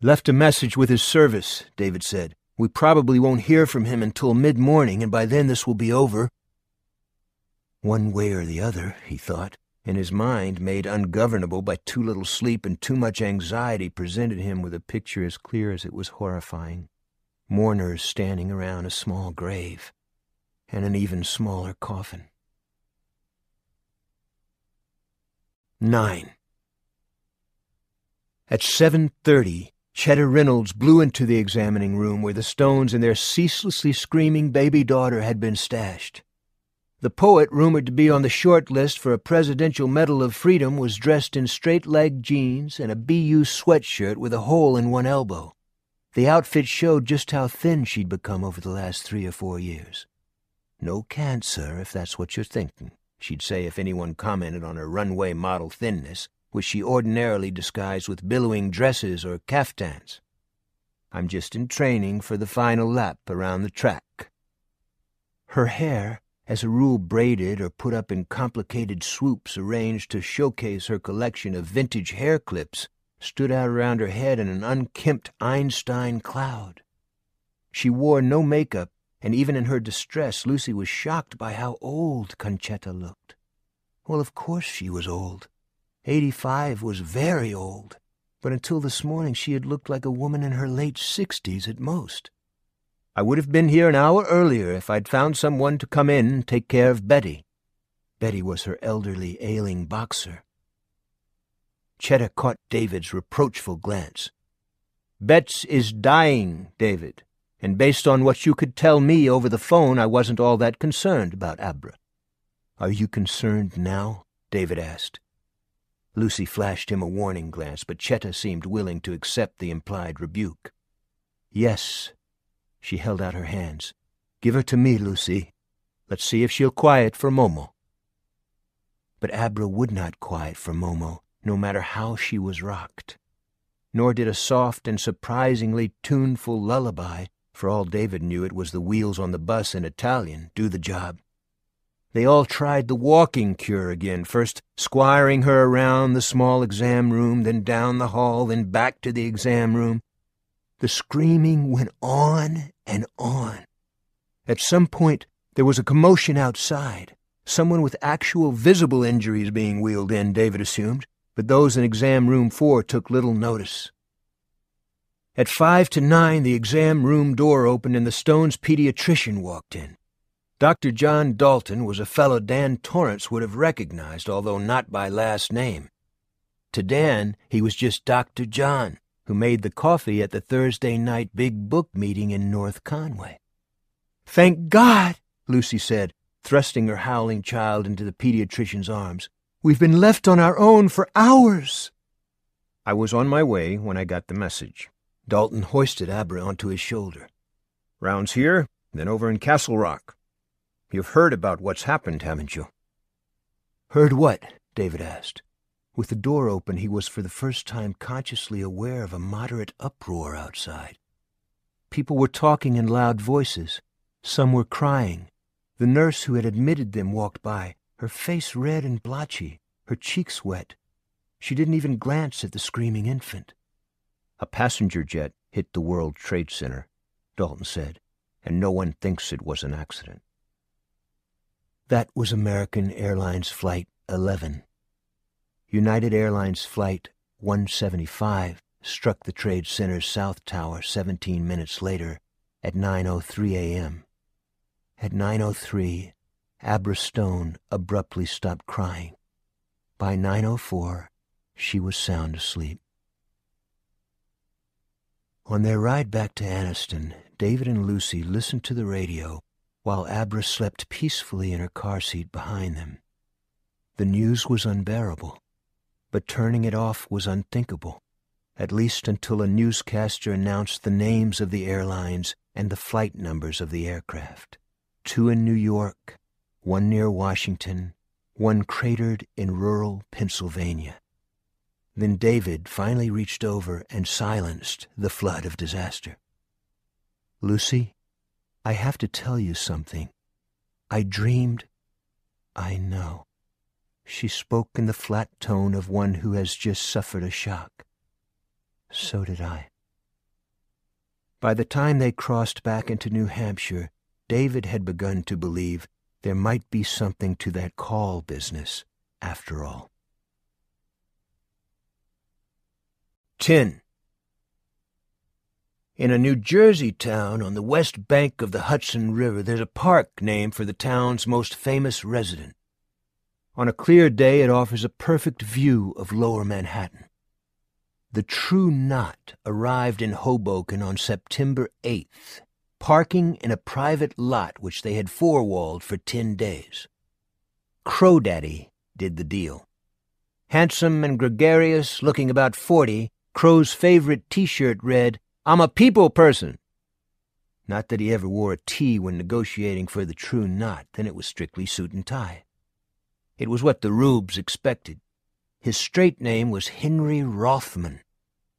"Left a message with his service," David said. "We probably won't hear from him until mid-morning, and by then this will be over." One way or the other, he thought, and his mind, made ungovernable by too little sleep and too much anxiety, presented him with a picture as clear as it was horrifying. Mourners standing around a small grave, and an even smaller coffin. 9. At 7:30, Cheddar Reynolds blew into the examining room where the Stones and their ceaselessly screaming baby daughter had been stashed. The poet, rumored to be on the short list for a Presidential Medal of Freedom, was dressed in straight-leg jeans and a BU sweatshirt with a hole in one elbow. The outfit showed just how thin she'd become over the last 3 or 4 years. "No cancer, if that's what you're thinking," she'd say if anyone commented on her runway model thinness, which she ordinarily disguised with billowing dresses or caftans. "I'm just in training for the final lap around the track." Her hair, as a rule braided or put up in complicated swoops arranged to showcase her collection of vintage hair clips, stood out around her head in an unkempt Einstein cloud. She wore no makeup, and even in her distress, Lucy was shocked by how old Concetta looked. Well, of course she was old. 85 was very old, but until this morning she had looked like a woman in her late 60s at most. "I would have been here an hour earlier if I'd found someone to come in and take care of Betty." Betty was her elderly, ailing boxer. Cheddar caught David's reproachful glance. "Betts is dying, David, and based on what you could tell me over the phone, I wasn't all that concerned about Abra." "Are you concerned now?" David asked. Lucy flashed him a warning glance, but Cheddar seemed willing to accept the implied rebuke. "Yes." She held out her hands. "Give her to me, Lucy. Let's see if she'll quiet for Momo." But Abra would not quiet for Momo, no matter how she was rocked. Nor did a soft and surprisingly tuneful lullaby, for all David knew it was the wheels on the bus in Italian, do the job. They all tried the walking cure again, first squiring her around the small exam room, then down the hall, then back to the exam room. The screaming went on and on. At some point, there was a commotion outside, someone with actual visible injuries being wheeled in, David assumed, but those in exam room 4 took little notice. At 5 to 9, the exam room door opened and the Stones' pediatrician walked in. Dr. John Dalton was a fellow Dan Torrance would have recognized, although not by last name. To Dan, he was just Dr. John, who made the coffee at the Thursday night big book meeting in North Conway. "Thank God," Lucy said, thrusting her howling child into the pediatrician's arms. "We've been left on our own for hours." "I was on my way when I got the message." Dalton hoisted Abra onto his shoulder. "Rounds here, then over in Castle Rock. You've heard about what's happened, haven't you?" "Heard what?" David asked. With the door open, he was for the first time consciously aware of a moderate uproar outside. People were talking in loud voices. Some were crying. The nurse who had admitted them walked by, her face red and blotchy, her cheeks wet. She didn't even glance at the screaming infant. "A passenger jet hit the World Trade Center," Dalton said, "and no one thinks it was an accident." That was American Airlines Flight 11. United Airlines Flight 175 struck the Trade Center's South Tower 17 minutes later at 9:03 a.m. At 9:03, Abra Stone abruptly stopped crying. By 9:04, she was sound asleep. On their ride back to Anniston, David and Lucy listened to the radio while Abra slept peacefully in her car seat behind them. The news was unbearable, but turning it off was unthinkable, at least until a newscaster announced the names of the airlines and the flight numbers of the aircraft. 2 in New York, 1 near Washington, 1 cratered in rural Pennsylvania. Then David finally reached over and silenced the flood of disaster. "Lucy, I have to tell you something. I dreamed..." "I know." She spoke in the flat tone of one who has just suffered a shock. "So did I." By the time they crossed back into New Hampshire, David had begun to believe there might be something to that call business after all. 10. In a New Jersey town on the west bank of the Hudson River, there's a park named for the town's most famous resident. On a clear day, it offers a perfect view of lower Manhattan. The True Knot arrived in Hoboken on September 8th, parking in a private lot which they had forewalled for 10 days. Crowdaddy did the deal. Handsome and gregarious, looking about 40, Crow's favorite T-shirt read, "I'm a people person." Not that he ever wore a tee when negotiating for the True Knot, then it was strictly suit and tie. It was what the rubes expected. His straight name was Henry Rothman.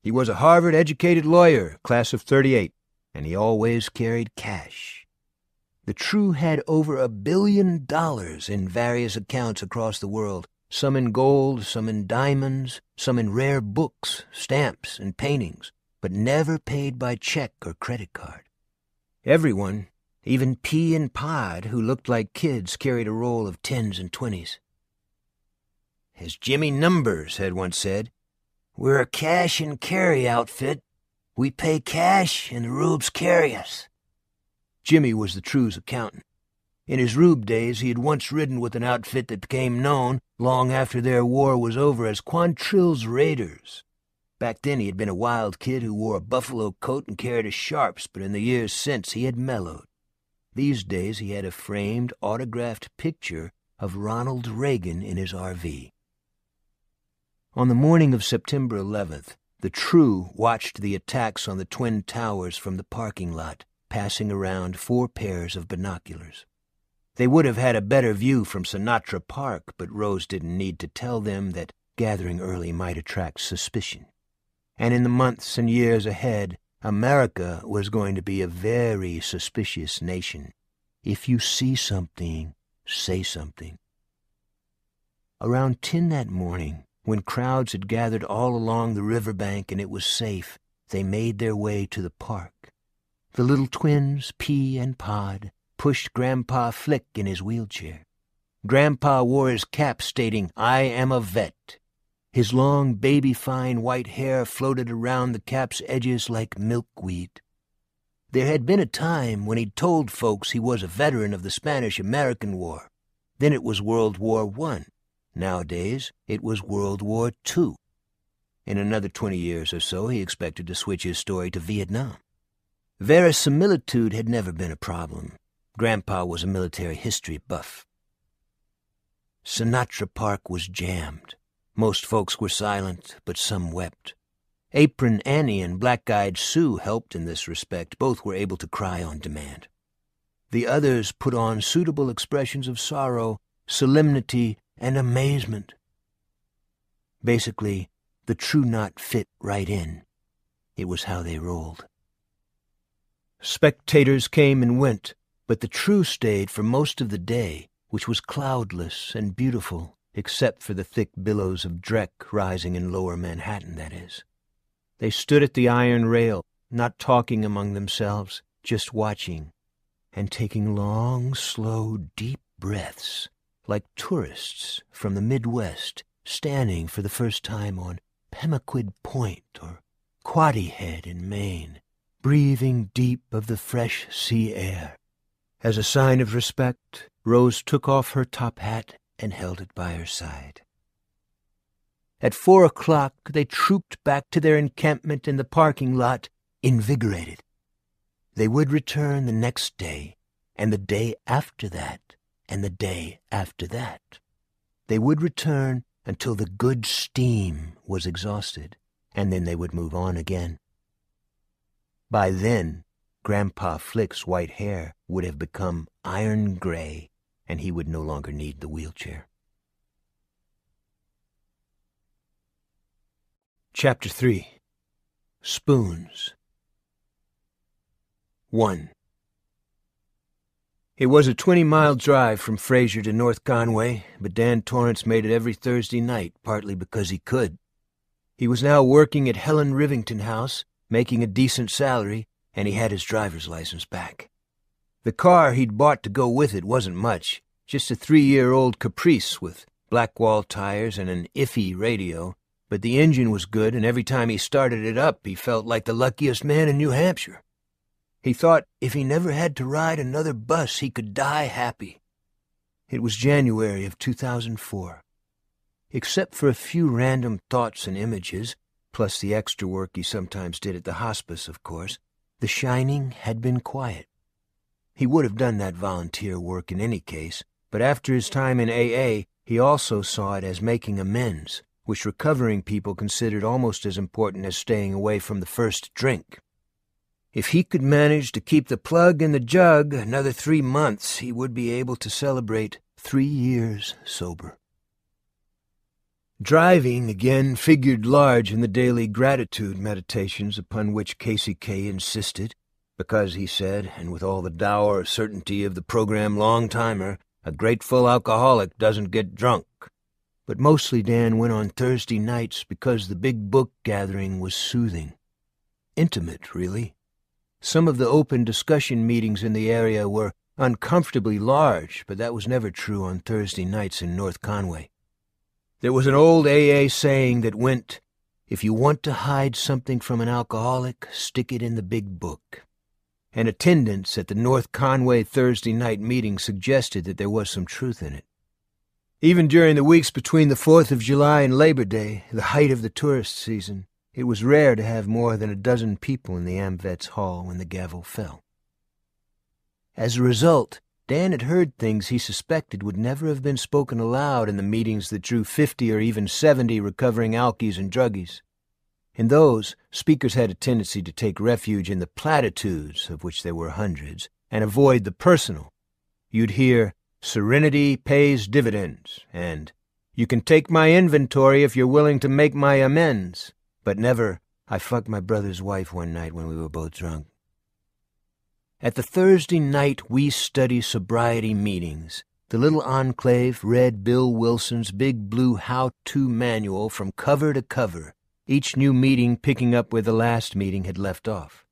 He was a Harvard-educated lawyer, class of 38, and he always carried cash. The True had over $1 billion in various accounts across the world, some in gold, some in diamonds, some in rare books, stamps, and paintings, but never paid by check or credit card. Everyone, even P and Pod, who looked like kids, carried a roll of 10s and 20s. As Jimmy Numbers had once said, "We're a cash-and-carry outfit. We pay cash, and the rubes carry us." Jimmy was the True's accountant. In his rube days, he had once ridden with an outfit that became known, long after their war was over, as Quantrill's Raiders. Back then he had been a wild kid who wore a buffalo coat and carried a Sharps, but in the years since he had mellowed. These days he had a framed, autographed picture of Ronald Reagan in his RV. On the morning of September 11th, the True watched the attacks on the Twin Towers from the parking lot, passing around 4 pairs of binoculars. They would have had a better view from Sinatra Park, but Rose didn't need to tell them that gathering early might attract suspicion. And in the months and years ahead, America was going to be a very suspicious nation. If you see something, say something. Around 10 that morning, when crowds had gathered all along the riverbank and it was safe, they made their way to the park. The little twins, P and Pod, pushed Grandpa Flick in his wheelchair. Grandpa wore his cap stating, "I am a vet." His long, baby-fine white hair floated around the cap's edges like milkweed. There had been a time when he'd told folks he was a veteran of the Spanish-American War. Then it was World War I. Nowadays, it was World War II. In another 20 years or so, he expected to switch his story to Vietnam. Verisimilitude had never been a problem. Grandpa was a military history buff. Sinatra Park was jammed. Most folks were silent, but some wept. Apron Annie and Black-Eyed Sue helped in this respect. Both were able to cry on demand. The others put on suitable expressions of sorrow, solemnity, and amazement. Basically, the True Knot fit right in. It was how they rolled. Spectators came and went, but the True stayed for most of the day, which was cloudless and beautiful, except for the thick billows of dreck rising in lower Manhattan, that is. They stood at the iron rail, not talking among themselves, just watching, and taking long, slow, deep breaths, like tourists from the Midwest standing for the first time on Pemaquid Point or Quoddy Head in Maine, breathing deep of the fresh sea air. As a sign of respect, Rose took off her top hat and held it by her side. At 4 o'clock, they trooped back to their encampment in the parking lot, invigorated. They would return the next day, and the day after that, and the day after that. They would return until the good steam was exhausted, and then they would move on again. By then, Grandpa Flick's white hair would have become iron gray, and he would no longer need the wheelchair. Chapter 3. Spoons. 1. It was a 20-mile drive from Fraser to North Conway, but Dan Torrance made it every Thursday night, partly because he could. He was now working at Helen Rivington House, making a decent salary, and he had his driver's license back. The car he'd bought to go with it wasn't much, just a 3-year-old Caprice with black wall tires and an iffy radio, but the engine was good, and every time he started it up, he felt like the luckiest man in New Hampshire. He thought if he never had to ride another bus, he could die happy. It was January of 2004. Except for a few random thoughts and images, plus the extra work he sometimes did at the hospice, of course, the shining had been quiet. He would have done that volunteer work in any case, but after his time in AA, he also saw it as making amends, which recovering people considered almost as important as staying away from the first drink. If he could manage to keep the plug in the jug another 3 months, he would be able to celebrate 3 years sober. Driving, again, figured large in the daily gratitude meditations upon which Casey K. insisted, because, he said, and with all the dour certainty of the program long-timer, a grateful alcoholic doesn't get drunk. But mostly Dan went on Thursday nights because the big book gathering was soothing. Intimate, really. Some of the open discussion meetings in the area were uncomfortably large, but that was never true on Thursday nights in North Conway. There was an old AA saying that went, "If you want to hide something from an alcoholic, stick it in the big book." And attendance at the North Conway Thursday night meeting suggested that there was some truth in it. Even during the weeks between the 4th of July and Labor Day, the height of the tourist season, it was rare to have more than a dozen people in the AmVets hall when the gavel fell. As a result, Dan had heard things he suspected would never have been spoken aloud in the meetings that drew 50 or even 70 recovering alkies and druggies. In those, speakers had a tendency to take refuge in the platitudes, of which there were hundreds, and avoid the personal. You'd hear, "Serenity pays dividends," and "You can take my inventory if you're willing to make my amends," but never, "I fucked my brother's wife one night when we were both drunk." At the Thursday night We Study Sobriety meetings, the little enclave read Bill Wilson's big blue how-to manual from cover to cover, each new meeting picking up where the last meeting had left off.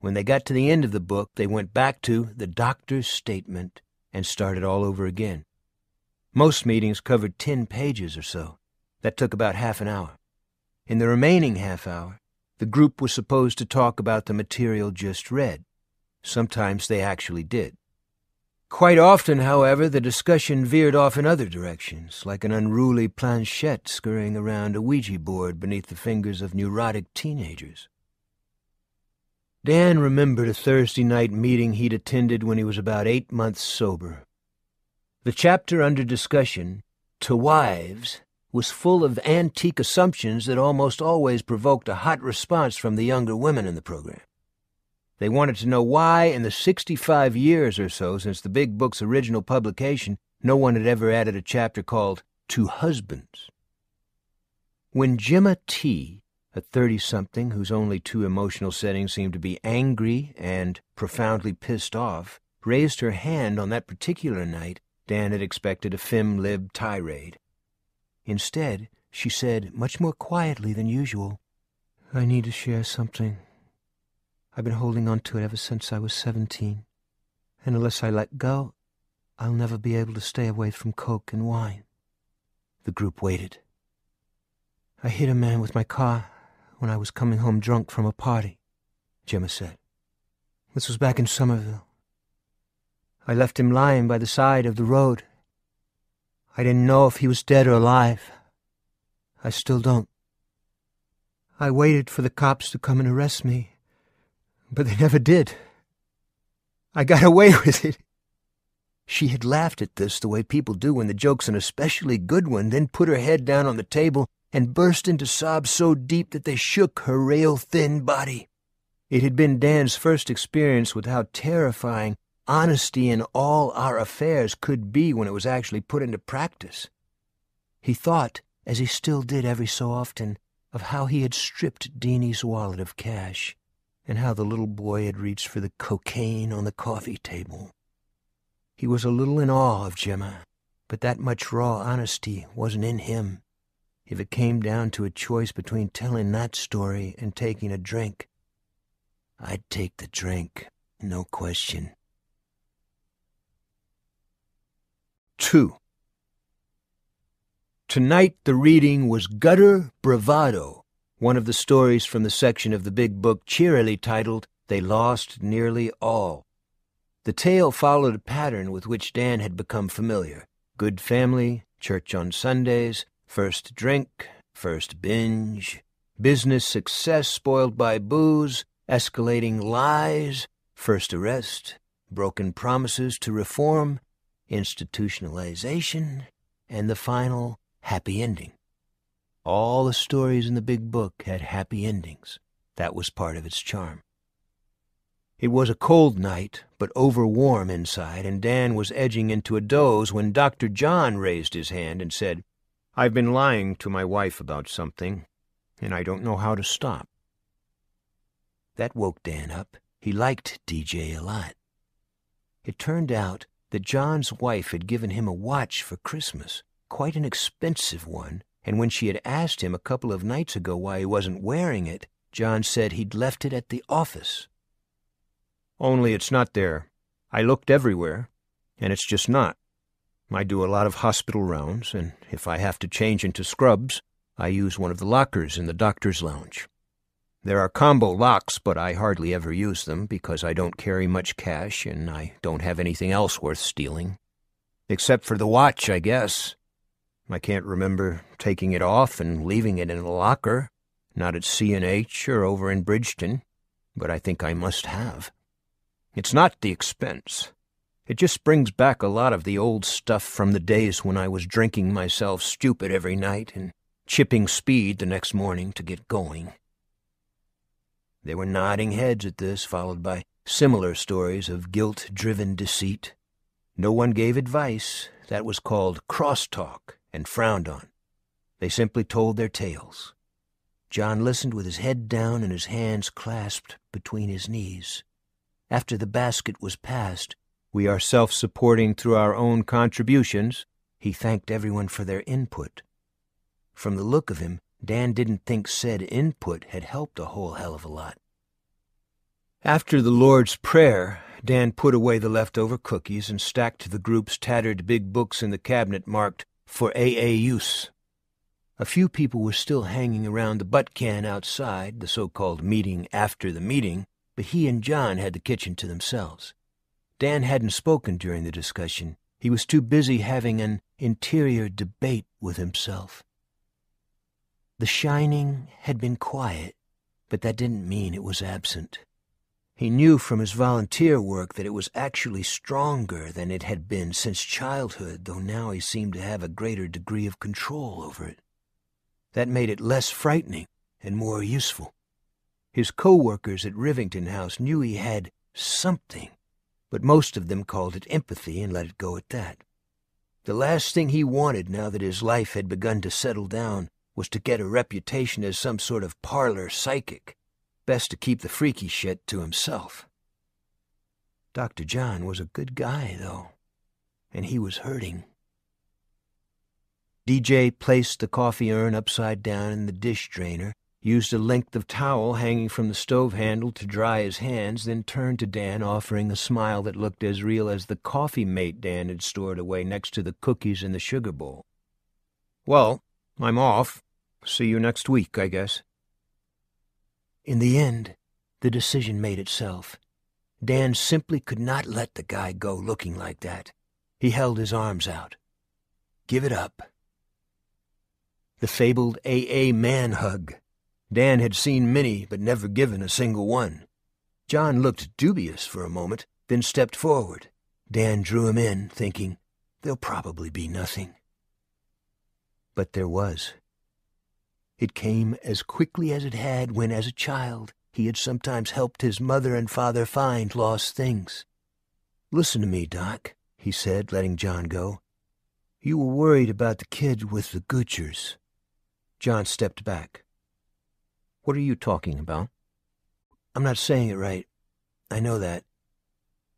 When they got to the end of the book, they went back to the doctor's statement and started all over again. Most meetings covered 10 pages or so. That took about half an hour. In the remaining half hour, the group was supposed to talk about the material just read. Sometimes they actually did. Quite often, however, the discussion veered off in other directions, like an unruly planchette scurrying around a Ouija board beneath the fingers of neurotic teenagers. Dan remembered a Thursday night meeting he'd attended when he was about 8 months sober. The chapter under discussion, "To Wives," was full of antique assumptions that almost always provoked a hot response from the younger women in the program. They wanted to know why, in the 65 years or so since the Big Book's original publication, no one had ever added a chapter called "To Husbands." When Gemma T., a 30-something whose only two emotional settings seemed to be angry and profoundly pissed off, raised her hand on that particular night, Dan had expected a fem-lib tirade. Instead, she said, much more quietly than usual, "I need to share something. I've been holding on to it ever since I was 17, and unless I let go, I'll never be able to stay away from coke and wine." The group waited. "I hit a man with my car when I was coming home drunk from a party," Gemma said. "This was back in Somerville. I left him lying by the side of the road. I didn't know if he was dead or alive. I still don't. I waited for the cops to come and arrest me but they never did. I got away with it." She had laughed at this the way people do when the joke's an especially good one, then put her head down on the table and burst into sobs so deep that they shook her rail-thin body. It had been Dan's first experience with how terrifying honesty in all our affairs could be when it was actually put into practice. He thought, as he still did every so often, of how he had stripped Deenie's wallet of cash, and how the little boy had reached for the cocaine on the coffee table. He was a little in awe of Gemma, but that much raw honesty wasn't in him. If it came down to a choice between telling that story and taking a drink, I'd take the drink, no question. 2. Tonight the reading was Gutter Bravado, one of the stories from the section of the big book cheerily titled They Lost Nearly All. The tale followed a pattern with which Dan had become familiar. Good family, church on Sundays, first drink, first binge, business success spoiled by booze, escalating lies, first arrest, broken promises to reform, institutionalization, and the final happy ending. All the stories in the big book had happy endings. That was part of its charm. It was a cold night, but overwarm inside, and Dan was edging into a doze when Dr. John raised his hand and said, "I've been lying to my wife about something, and I don't know how to stop." That woke Dan up. He liked DJ a lot. It turned out that John's wife had given him a watch for Christmas, quite an expensive one, and when she had asked him a couple of nights ago why he wasn't wearing it, John said he'd left it at the office. "Only it's not there. I looked everywhere, and it's just not. I do a lot of hospital rounds, and if I have to change into scrubs, I use one of the lockers in the doctor's lounge. There are combo locks, but I hardly ever use them because I don't carry much cash and I don't have anything else worth stealing. Except for the watch, I guess. I can't remember taking it off and leaving it in a locker, not at C&H or over in Bridgeton, but I think I must have. It's not the expense. It just brings back a lot of the old stuff from the days when I was drinking myself stupid every night and chipping speed the next morning to get going." They were nodding heads at this, followed by similar stories of guilt-driven deceit. No one gave advice. That was called crosstalk and frowned on. They simply told their tales. John listened with his head down and his hands clasped between his knees. After the basket was passed, "We are self-supporting through our own contributions," he thanked everyone for their input. From the look of him, Dan didn't think said input had helped a whole hell of a lot. After the Lord's Prayer, Dan put away the leftover cookies and stacked the group's tattered big books in the cabinet marked "For AA Use." A few people were still hanging around the butt can outside, the so-called meeting after the meeting, but he and John had the kitchen to themselves. Dan hadn't spoken during the discussion. He was too busy having an interior debate with himself. The shining had been quiet, but that didn't mean it was absent. He knew from his volunteer work that it was actually stronger than it had been since childhood, though now he seemed to have a greater degree of control over it. That made it less frightening and more useful. His co-workers at Rivington House knew he had something, but most of them called it empathy and let it go at that. The last thing he wanted, now that his life had begun to settle down, was to get a reputation as some sort of parlor psychic. Best to keep the freaky shit to himself. Dr. John was a good guy, though, and he was hurting. DJ placed the coffee urn upside down in the dish drainer, used a length of towel hanging from the stove handle to dry his hands, then turned to Dan, offering a smile that looked as real as the coffee mate Dan had stored away next to the cookies in the sugar bowl. "Well, I'm off. See you next week, I guess." In the end, the decision made itself. Dan simply could not let the guy go looking like that. He held his arms out. Give it up. The fabled AA man hug. Dan had seen many, but never given a single one. John looked dubious for a moment, then stepped forward. Dan drew him in, thinking, there'll probably be nothing. But there was. It came as quickly as it had when, as a child, he had sometimes helped his mother and father find lost things. "Listen to me, Doc," he said, letting John go. "You were worried about the kid with the Goochers." John stepped back. "What are you talking about?" "I'm not saying it right. I know that.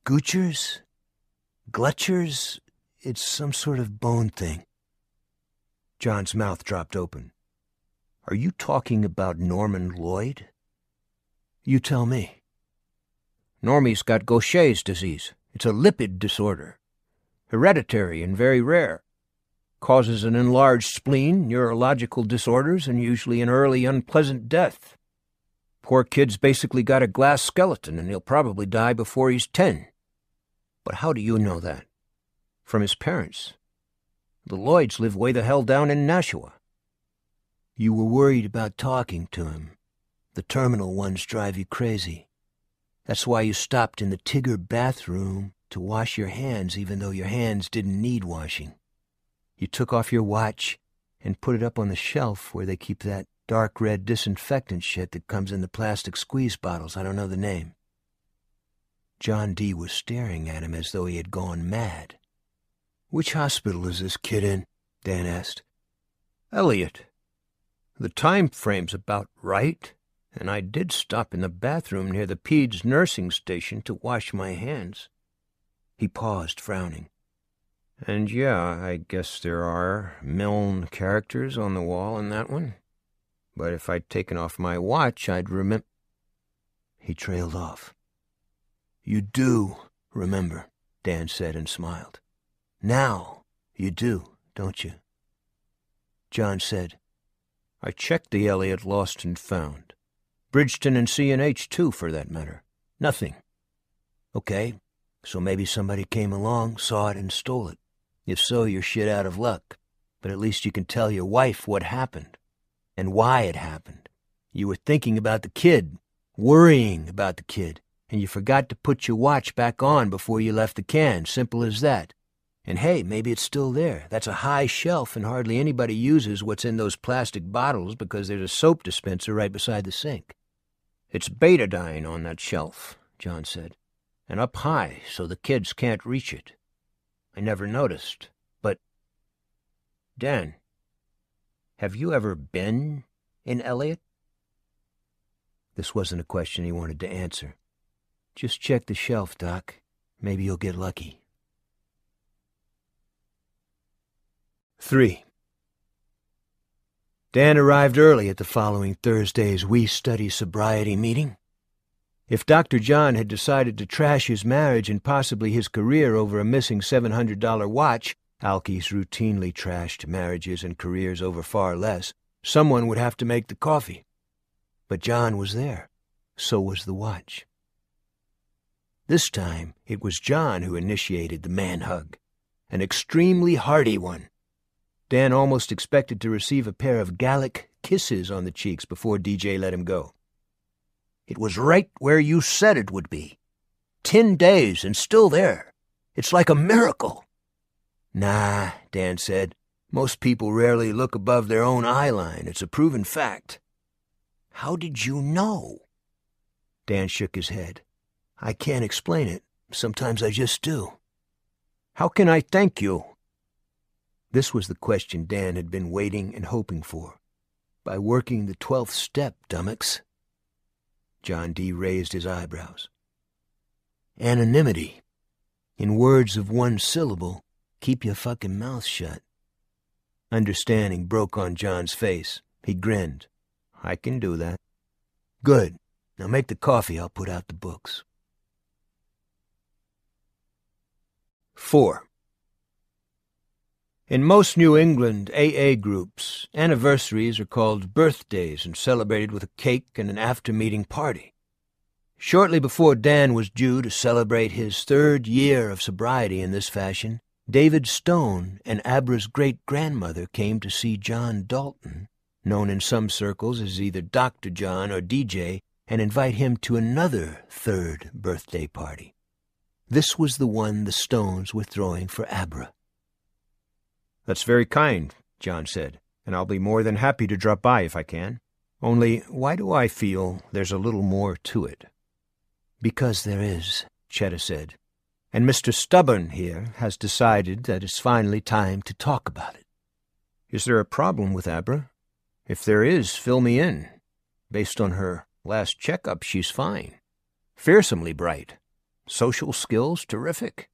Goochers? Glutchers? It's some sort of bone thing." John's mouth dropped open. "Are you talking about Norman Lloyd?" "You tell me." "Normie's got Gaucher's disease. It's a lipid disorder. Hereditary and very rare. Causes an enlarged spleen, neurological disorders, and usually an early, unpleasant death. Poor kid's basically got a glass skeleton, and he'll probably die before he's 10. "But how do you know that?" "From his parents. The Lloyds live way the hell down in Nashua." "You were worried about talking to him. The terminal ones drive you crazy. That's why you stopped in the Tigger bathroom to wash your hands, even though your hands didn't need washing. You took off your watch and put it up on the shelf where they keep that dark red disinfectant shit that comes in the plastic squeeze bottles. I don't know the name." John D. was staring at him as though he had gone mad. "Which hospital is this kid in?" Dan asked. "Elliot. The time frame's about right, and I did stop in the bathroom near the Peds nursing station to wash my hands." He paused, frowning. "And yeah, I guess there are Milne characters on the wall in that one. But if I'd taken off my watch, I'd remember." He trailed off. "You do remember," Dan said and smiled. "Now you do, don't you?" John said, "I checked the Elliott Lost and Found. Bridgeton and C&H, too, for that matter. Nothing." "Okay, so maybe somebody came along, saw it, and stole it. If so, you're shit out of luck. But at least you can tell your wife what happened and why it happened. You were thinking about the kid, worrying about the kid, and you forgot to put your watch back on before you left the can. Simple as that. And hey, maybe it's still there. That's a high shelf, and hardly anybody uses what's in those plastic bottles because there's a soap dispenser right beside the sink." "It's betadine on that shelf," John said, "and up high so the kids can't reach it. I never noticed, but... Dan, have you ever been in Elliott?" This wasn't a question he wanted to answer. "Just check the shelf, Doc. Maybe you'll get lucky." 3. Dan arrived early at the following Thursday's We Study Sobriety meeting. If Dr. John had decided to trash his marriage and possibly his career over a missing $700 watch — alkies routinely trashed marriages and careers over far less — someone would have to make the coffee. But John was there. So was the watch. This time, it was John who initiated the man-hug. An extremely hearty one. Dan almost expected to receive a pair of Gallic kisses on the cheeks before DJ let him go. "It was right where you said it would be. 10 days and still there. It's like a miracle." "Nah," Dan said. "Most people rarely look above their own eye line. It's a proven fact." "How did you know?" Dan shook his head. "I can't explain it. Sometimes I just do." "How can I thank you?" This was the question Dan had been waiting and hoping for. "By working the 12th step, dummocks." John D. raised his eyebrows. "Anonymity. In words of one syllable, keep your fucking mouth shut." Understanding broke on John's face. He grinned. "I can do that." "Good. Now make the coffee. I'll put out the books." 4. In most New England AA groups, anniversaries are called birthdays and celebrated with a cake and an after-meeting party. Shortly before Dan was due to celebrate his 3rd year of sobriety in this fashion, David Stone and Abra's great-grandmother came to see John Dalton, known in some circles as either Dr. John or DJ, and invite him to another third birthday party. This was the one the Stones were throwing for Abra. "That's very kind," John said, "and I'll be more than happy to drop by if I can. Only, why do I feel there's a little more to it?" "Because there is," Chetta said, "and Mr. Stubborn here has decided that it's finally time to talk about it." "Is there a problem with Abra? If there is, fill me in. Based on her last checkup, she's fine. Fearsomely bright. Social skills, terrific.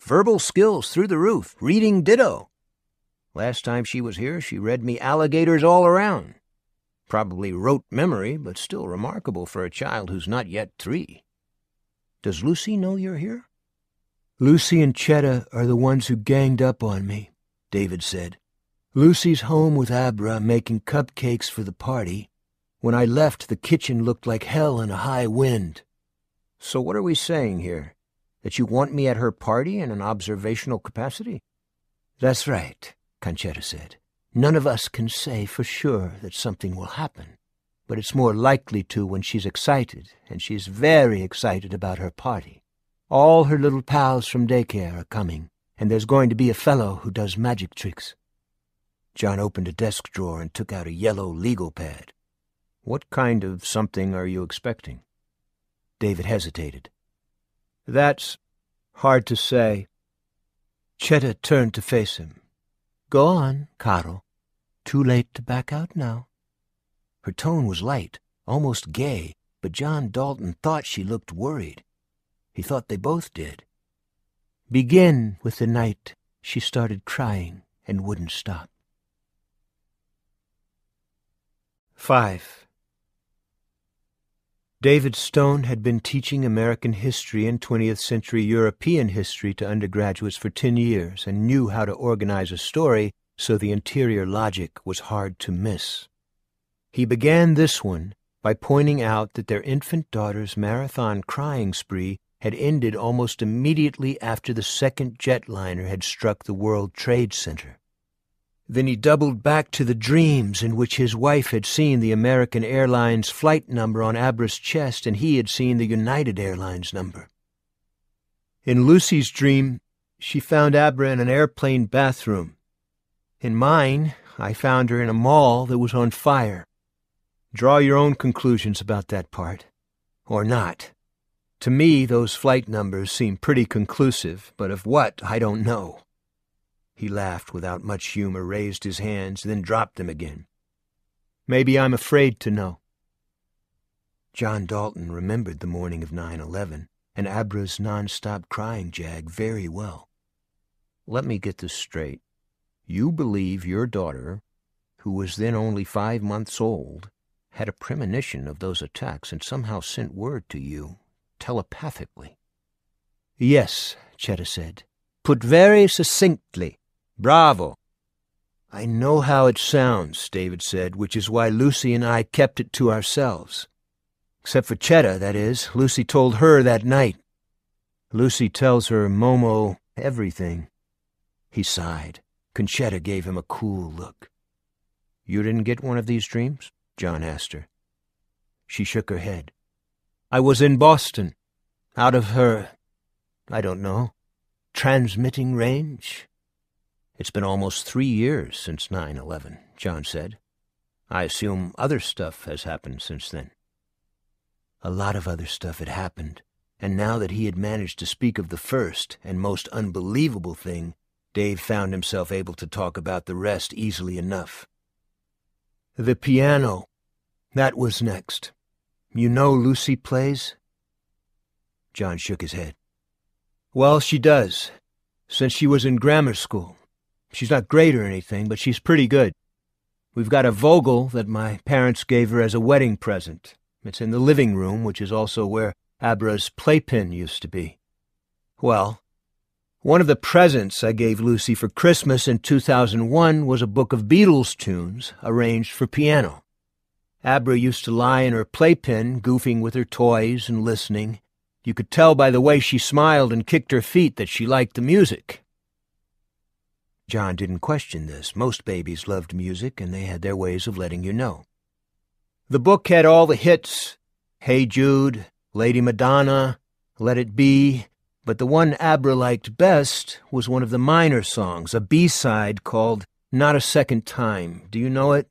Verbal skills through the roof. Reading, ditto. Last time she was here, she read me alligators all around. Probably rote memory, but still remarkable for a child who's not yet 3. Does Lucy know you're here?" "Lucy and Chetta are the ones who ganged up on me," David said. "Lucy's home with Abra making cupcakes for the party. When I left, the kitchen looked like hell in a high wind." "So what are we saying here? That you want me at her party in an observational capacity?" "That's right," Concetta said. "None of us can say for sure that something will happen, but it's more likely to when she's excited, and she's very excited about her party. All her little pals from daycare are coming, and there's going to be a fellow who does magic tricks." John opened a desk drawer and took out a yellow legal pad. "What kind of something are you expecting?" David hesitated. "That's hard to say." Chetta turned to face him. "Go on, Caro. Too late to back out now." Her tone was light, almost gay, but John Dalton thought she looked worried. He thought they both did. "Begin with the night she started crying and wouldn't stop." 5. David Stone had been teaching American history and 20th century European history to undergraduates for 10 years and knew how to organize a story, so the interior logic was hard to miss. He began this one by pointing out that their infant daughter's marathon crying spree had ended almost immediately after the second jetliner had struck the World Trade Center. Then he doubled back to the dreams in which his wife had seen the American Airlines flight number on Abra's chest and he had seen the United Airlines number. In Lucy's dream, she found Abra in an airplane bathroom. In mine, I found her in a mall that was on fire. Draw your own conclusions about that part. Or not. To me, those flight numbers seem pretty conclusive, but of what, I don't know. He laughed without much humor, raised his hands, then dropped them again. Maybe I'm afraid to know. John Dalton remembered the morning of 9/11 and Abra's non-stop crying jag very well. Let me get this straight. You believe your daughter, who was then only 5 months old, had a premonition of those attacks and somehow sent word to you telepathically. Yes, Chetta said. Put very succinctly. Bravo. I know how it sounds, David said, which is why Lucy and I kept it to ourselves. Except for Chetta, that is. Lucy told her that night. Lucy tells her Momo everything. He sighed. Concetta gave him a cool look. You didn't get one of these dreams? John asked her. She shook her head. I was in Boston, out of her, I don't know, transmitting range. It's been almost 3 years since 9/11, John said. I assume other stuff has happened since then. A lot of other stuff had happened, and now that he had managed to speak of the first and most unbelievable thing, Dave found himself able to talk about the rest easily enough. The piano. That was next. You know Lucy plays? John shook his head. Well, she does. Since she was in grammar school. She's not great or anything, but she's pretty good. We've got a Vogel that my parents gave her as a wedding present. It's in the living room, which is also where Abra's playpen used to be. Well, one of the presents I gave Lucy for Christmas in 2001 was a book of Beatles tunes arranged for piano. Abra used to lie in her playpen, goofing with her toys and listening. You could tell by the way she smiled and kicked her feet that she liked the music. John didn't question this. Most babies loved music, and they had their ways of letting you know. The book had all the hits, Hey Jude, Lady Madonna, Let It Be, but the one Abra liked best was one of the minor songs, a B-side called Not a Second Time. Do you know it?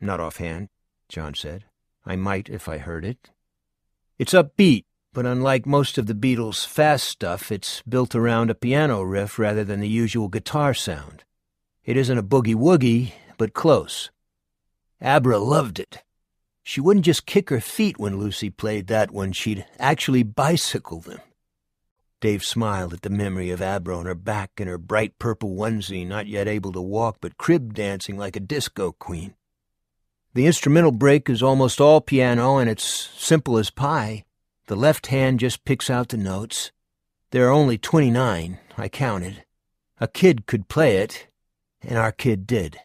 Not offhand, John said. I might if I heard it. It's upbeat, but unlike most of the Beatles' fast stuff, it's built around a piano riff rather than the usual guitar sound. It isn't a boogie-woogie, but close. Abra loved it. She wouldn't just kick her feet when Lucy played that one, she'd actually bicycle them. Dave smiled at the memory of Abra on her back in her bright purple onesie, not yet able to walk, but crib dancing like a disco queen. The instrumental break is almost all piano, and it's simple as pie. The left hand just picks out the notes. There are only 29, I counted. A kid could play it, and our kid did.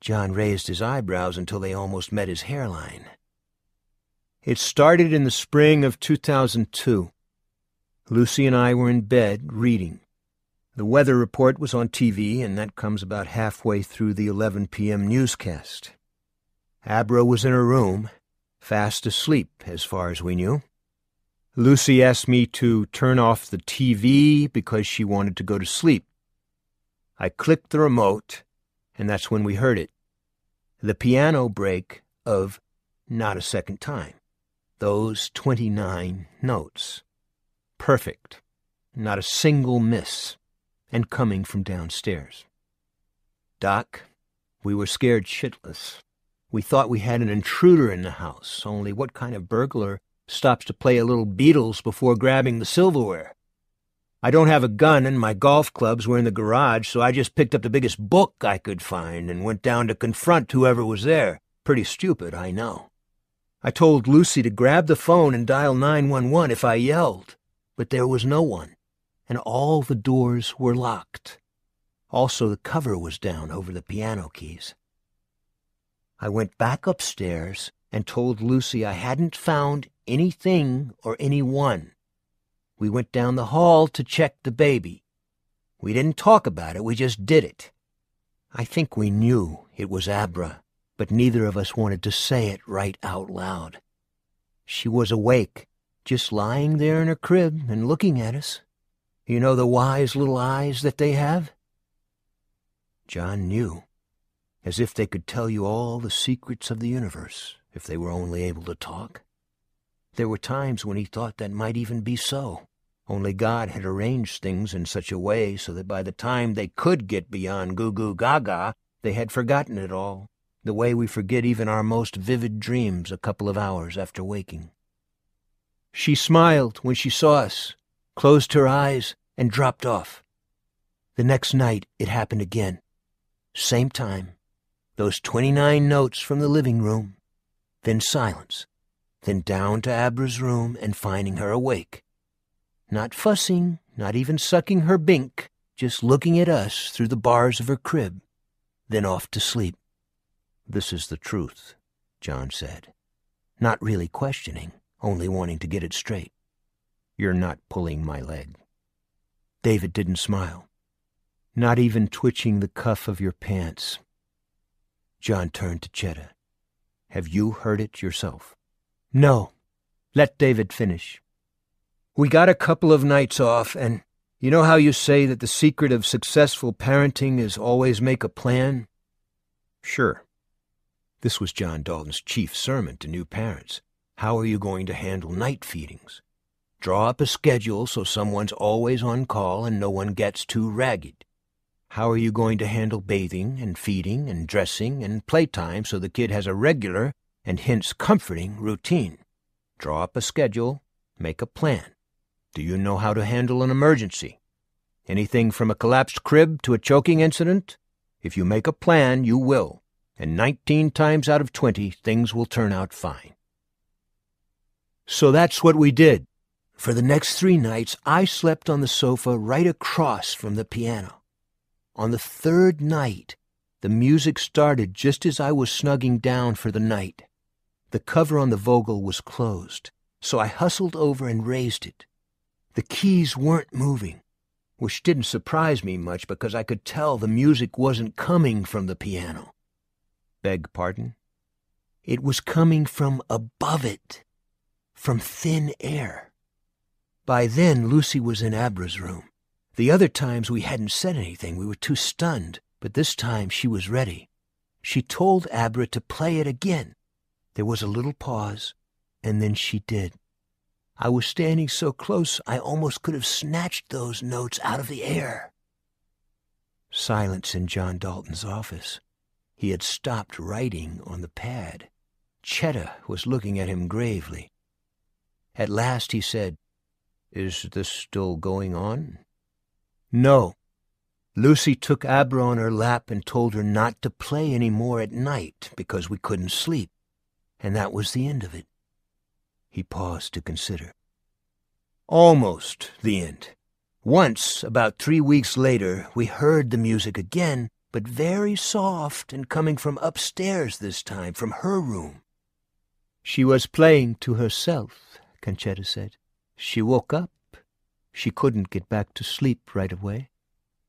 John raised his eyebrows until they almost met his hairline. It started in the spring of 2002. Lucy and I were in bed, reading. The weather report was on TV, and that comes about halfway through the 11 p.m. newscast. Abra was in her room, fast asleep, as far as we knew. Lucy asked me to turn off the TV because she wanted to go to sleep. I clicked the remote, and that's when we heard it. The piano break of Not a Second Time. Those 29 notes. Perfect. Not a single miss. And coming from downstairs. Doc, we were scared shitless. We thought we had an intruder in the house, only what kind of burglar stops to play a little Beatles before grabbing the silverware? I don't have a gun, and my golf clubs were in the garage, so I just picked up the biggest book I could find and went down to confront whoever was there. Pretty stupid, I know. I told Lucy to grab the phone and dial 911 if I yelled, but there was no one, and all the doors were locked. Also, the cover was down over the piano keys. I went back upstairs and told Lucy I hadn't found anything or anyone. We went down the hall to check the baby. We didn't talk about it, we just did it. I think we knew it was Abra, but neither of us wanted to say it right out loud. She was awake, just lying there in her crib and looking at us. You know the wise little eyes that they have? John knew, as if they could tell you all the secrets of the universe if they were only able to talk. There were times when he thought that might even be so. Only God had arranged things in such a way so that by the time they could get beyond Goo Goo Gaga, they had forgotten it all, the way we forget even our most vivid dreams a couple of hours after waking. She smiled when she saw us, closed her eyes, and dropped off. The next night it happened again. Same time. Those 29 notes from the living room. Then silence. Then down to Abra's room and finding her awake. Not fussing, not even sucking her bink, just looking at us through the bars of her crib, then off to sleep. This is the truth, John said, not really questioning, only wanting to get it straight. You're not pulling my leg. David didn't smile, not even twitching the cuff of your pants. John turned to Chetta. Have you heard it yourself? No. Let David finish. We got a couple of nights off, and you know how you say that the secret of successful parenting is always make a plan? Sure. This was John Dalton's chief sermon to new parents. How are you going to handle night feedings? Draw up a schedule so someone's always on call and no one gets too ragged. How are you going to handle bathing and feeding and dressing and playtime so the kid has a regular and hence comforting routine? Draw up a schedule, make a plan. Do you know how to handle an emergency? Anything from a collapsed crib to a choking incident? If you make a plan, you will, and 19 times out of 20, things will turn out fine. So that's what we did. For the next 3 nights, I slept on the sofa right across from the piano. On the 3rd night, the music started just as I was snugging down for the night. The cover on the Vogel was closed, so I hustled over and raised it. The keys weren't moving, which didn't surprise me much because I could tell the music wasn't coming from the piano. Beg pardon? It was coming from above it, from thin air. By then, Lucy was in Abra's room. The other times we hadn't said anything, we were too stunned, but this time she was ready. She told Abra to play it again. There was a little pause, and then she did. I was standing so close I almost could have snatched those notes out of the air. Silence in John Dalton's office. He had stopped writing on the pad. Chetta was looking at him gravely. At last he said, "Is this still going on?" "No." Lucy took Abra on her lap and told her not to play any more at night because we couldn't sleep, and that was the end of it. He paused to consider. Almost the end. Once, about 3 weeks later, we heard the music again, but very soft and coming from upstairs this time, from her room. "She was playing to herself," Concetta said. "She woke up. She couldn't get back to sleep right away,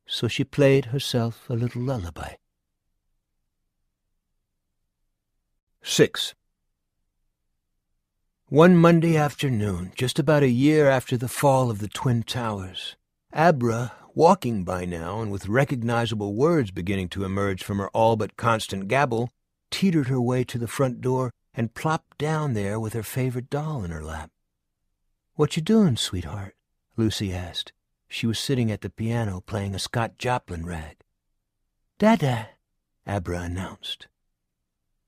so she played herself a little lullaby." 6. One Monday afternoon, just about a year after the fall of the Twin Towers, Abra, walking by now and with recognizable words beginning to emerge from her all but constant gabble, teetered her way to the front door and plopped down there with her favorite doll in her lap. "What you doing, sweetheart?" Lucy asked. She was sitting at the piano playing a Scott Joplin rag. "Dada," Abra announced.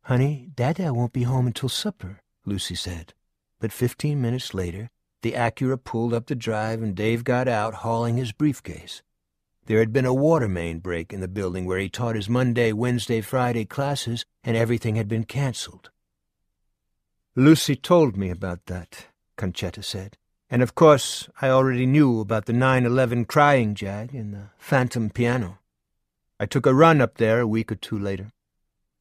"Honey, Dada won't be home until supper," Lucy said. But 15 minutes later, the Acura pulled up the drive and Dave got out, hauling his briefcase. There had been a water main break in the building where he taught his Monday, Wednesday, Friday classes, and everything had been canceled. "Lucy told me about that," Concetta said. "And of course, I already knew about the 9/11 crying jag and the phantom piano. I took a run up there a week or two later.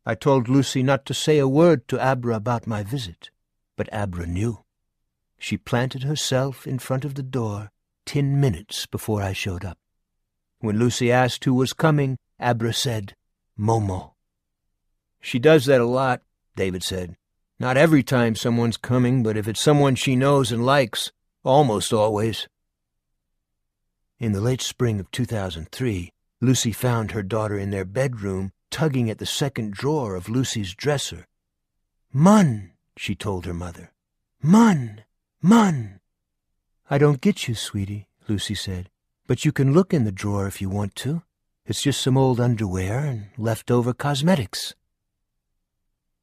I told Lucy not to say a word to Abra about my visit, but Abra knew. She planted herself in front of the door 10 minutes before I showed up. When Lucy asked who was coming, Abra said, 'Momo.'" "She does that a lot," David said. "Not every time someone's coming, but if it's someone she knows and likes, almost always." In the late spring of 2003, Lucy found her daughter in their bedroom, tugging at the second drawer of Lucy's dresser. "Mun," she told her mother. "Mun, Mun." "I don't get you, sweetie," Lucy said, "but you can look in the drawer if you want to. It's just some old underwear and leftover cosmetics."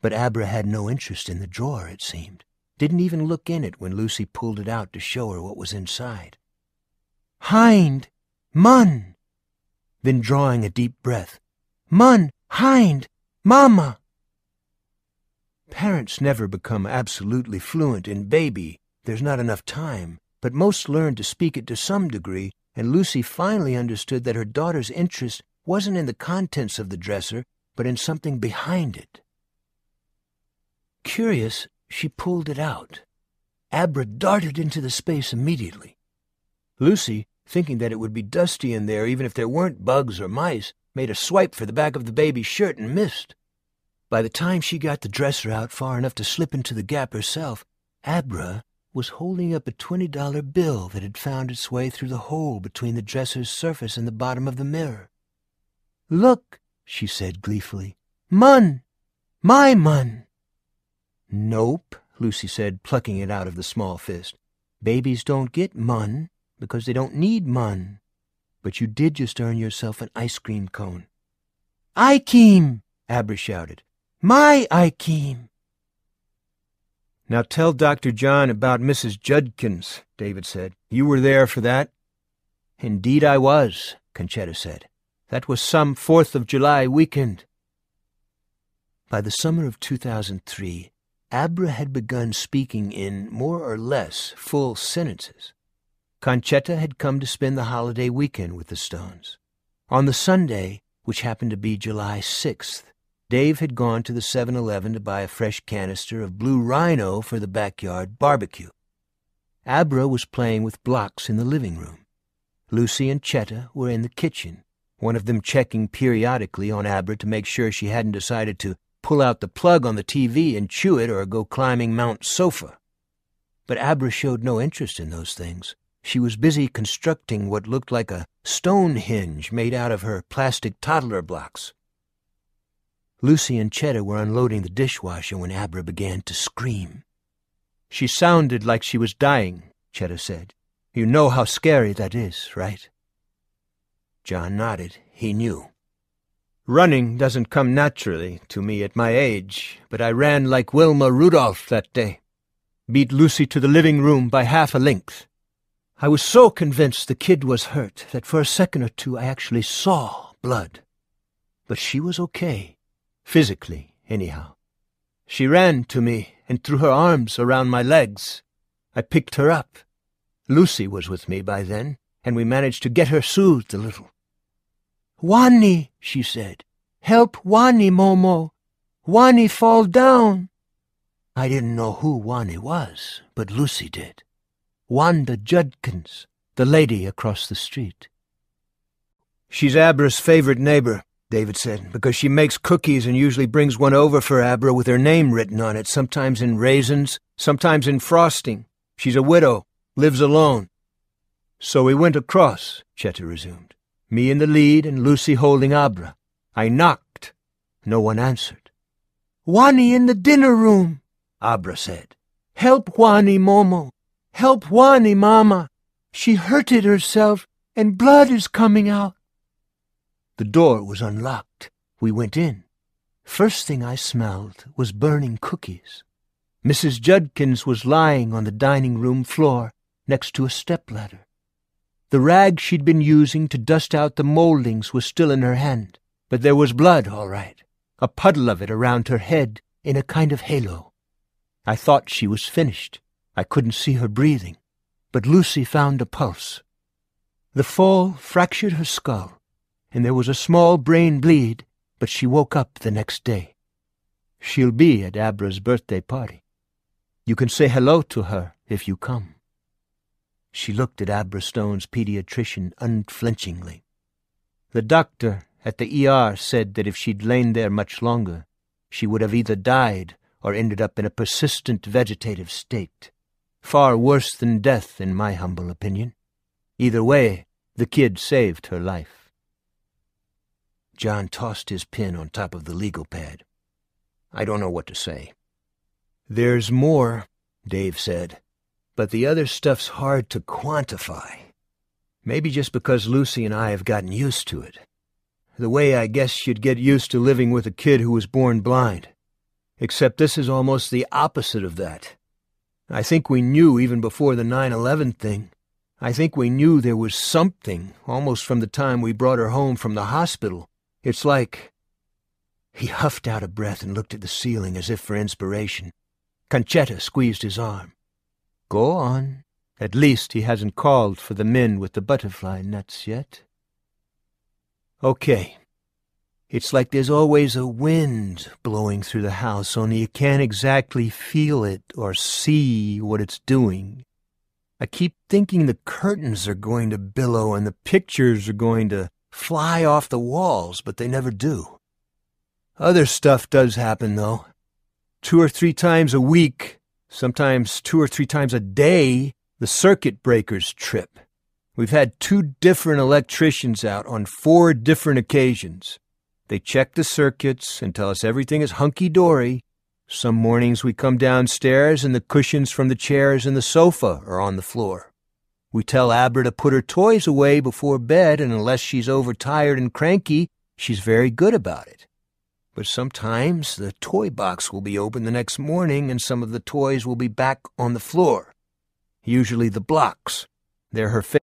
But Abra had no interest in the drawer, it seemed. Didn't even look in it when Lucy pulled it out to show her what was inside. "Hind, Mun." Then drawing a deep breath, "Mun, hind, mama." Parents never become absolutely fluent in baby. There's not enough time, but most learn to speak it to some degree, and Lucy finally understood that her daughter's interest wasn't in the contents of the dresser, but in something behind it. Curious, she pulled it out. Abra darted into the space immediately. Lucy, thinking that it would be dusty in there even if there weren't bugs or mice, made a swipe for the back of the baby's shirt and missed. By the time she got the dresser out far enough to slip into the gap herself, Abra was holding up a $20 bill that had found its way through the hole between the dresser's surface and the bottom of the mirror. "Look," she said gleefully. "Mun! My mun!" "Nope," Lucy said, plucking it out of the small fist. "Babies don't get mun because they don't need mun. But you did just earn yourself an ice cream cone." "Ikeem!" Abra shouted. "My Ikeem!" "Now tell Dr. John about Mrs. Judkins," David said. "You were there for that." "Indeed I was," Concetta said. "That was some 4th of July weekend." By the summer of 2003, Abra had begun speaking in more or less full sentences. Concetta had come to spend the holiday weekend with the Stones. On the Sunday, which happened to be July 6th, Dave had gone to the 7-Eleven to buy a fresh canister of Blue Rhino for the backyard barbecue. Abra was playing with blocks in the living room. Lucy and Chetta were in the kitchen, one of them checking periodically on Abra to make sure she hadn't decided to pull out the plug on the TV and chew it or go climbing Mount Sofa. But Abra showed no interest in those things. She was busy constructing what looked like a Stonehenge made out of her plastic toddler blocks. Lucy and Cheddar were unloading the dishwasher when Abra began to scream. She sounded like she was dying, Cheddar said. You know how scary that is, right? John nodded. He knew. Running doesn't come naturally to me at my age, but I ran like Wilma Rudolph that day. Beat Lucy to the living room by half a length. I was so convinced the kid was hurt that for a second or two I actually saw blood. But she was okay. Physically, anyhow. She ran to me and threw her arms around my legs. I picked her up. Lucy was with me by then, and we managed to get her soothed a little. "Wani," she said. "Help Wani, Momo. Wani fall down." I didn't know who Wani was, but Lucy did. Wanda Judkins, the lady across the street. "She's Abra's favorite neighbor," David said, "because she makes cookies and usually brings one over for Abra with her name written on it, sometimes in raisins, sometimes in frosting. She's a widow, lives alone." "So we went across," Cheddar resumed, "me in the lead and Lucy holding Abra. I knocked. No one answered. 'Wani in the dinner room,' Abra said. 'Help Wani, Momo. Help Wani, Mama. She hurted herself and blood is coming out.' The door was unlocked. We went in. First thing I smelled was burning cookies. Mrs. Judkins was lying on the dining room floor next to a stepladder. The rag she'd been using to dust out the moldings was still in her hand, but there was blood, all right, a puddle of it around her head in a kind of halo. I thought she was finished. I couldn't see her breathing, but Lucy found a pulse. The fall fractured her skull, and there was a small brain bleed, but she woke up the next day. She'll be at Abra's birthday party. You can say hello to her if you come." She looked at Abra Stone's pediatrician unflinchingly. The doctor at the ER said that if she'd lain there much longer, she would have either died or ended up in a persistent vegetative state. Far worse than death, in my humble opinion. Either way, the kid saved her life. John tossed his pen on top of the legal pad. "I don't know what to say." "There's more," Dave said, "but the other stuff's hard to quantify. Maybe just because Lucy and I have gotten used to it. The way I guess you'd get used to living with a kid who was born blind. Except this is almost the opposite of that. I think we knew even before the 9/11 thing. I think we knew there was something, almost from the time we brought her home from the hospital. It's like—" He huffed out a breath and looked at the ceiling as if for inspiration. Concetta squeezed his arm. "Go on. At least he hasn't called for the men with the butterfly nuts yet." "Okay. It's like there's always a wind blowing through the house, only you can't exactly feel it or see what it's doing. I keep thinking the curtains are going to billow and the pictures are going to fly off the walls, but they never do. Other stuff does happen, though. 2 or 3 times a week, sometimes 2 or 3 times a day, the circuit breakers trip. We've had 2 different electricians out on 4 different occasions. They check the circuits and tell us everything is hunky-dory. Some mornings we come downstairs and the cushions from the chairs and the sofa are on the floor. We tell Abra to put her toys away before bed, and unless she's overtired and cranky, she's very good about it. But sometimes the toy box will be open the next morning and some of the toys will be back on the floor. Usually the blocks. They're her favorite.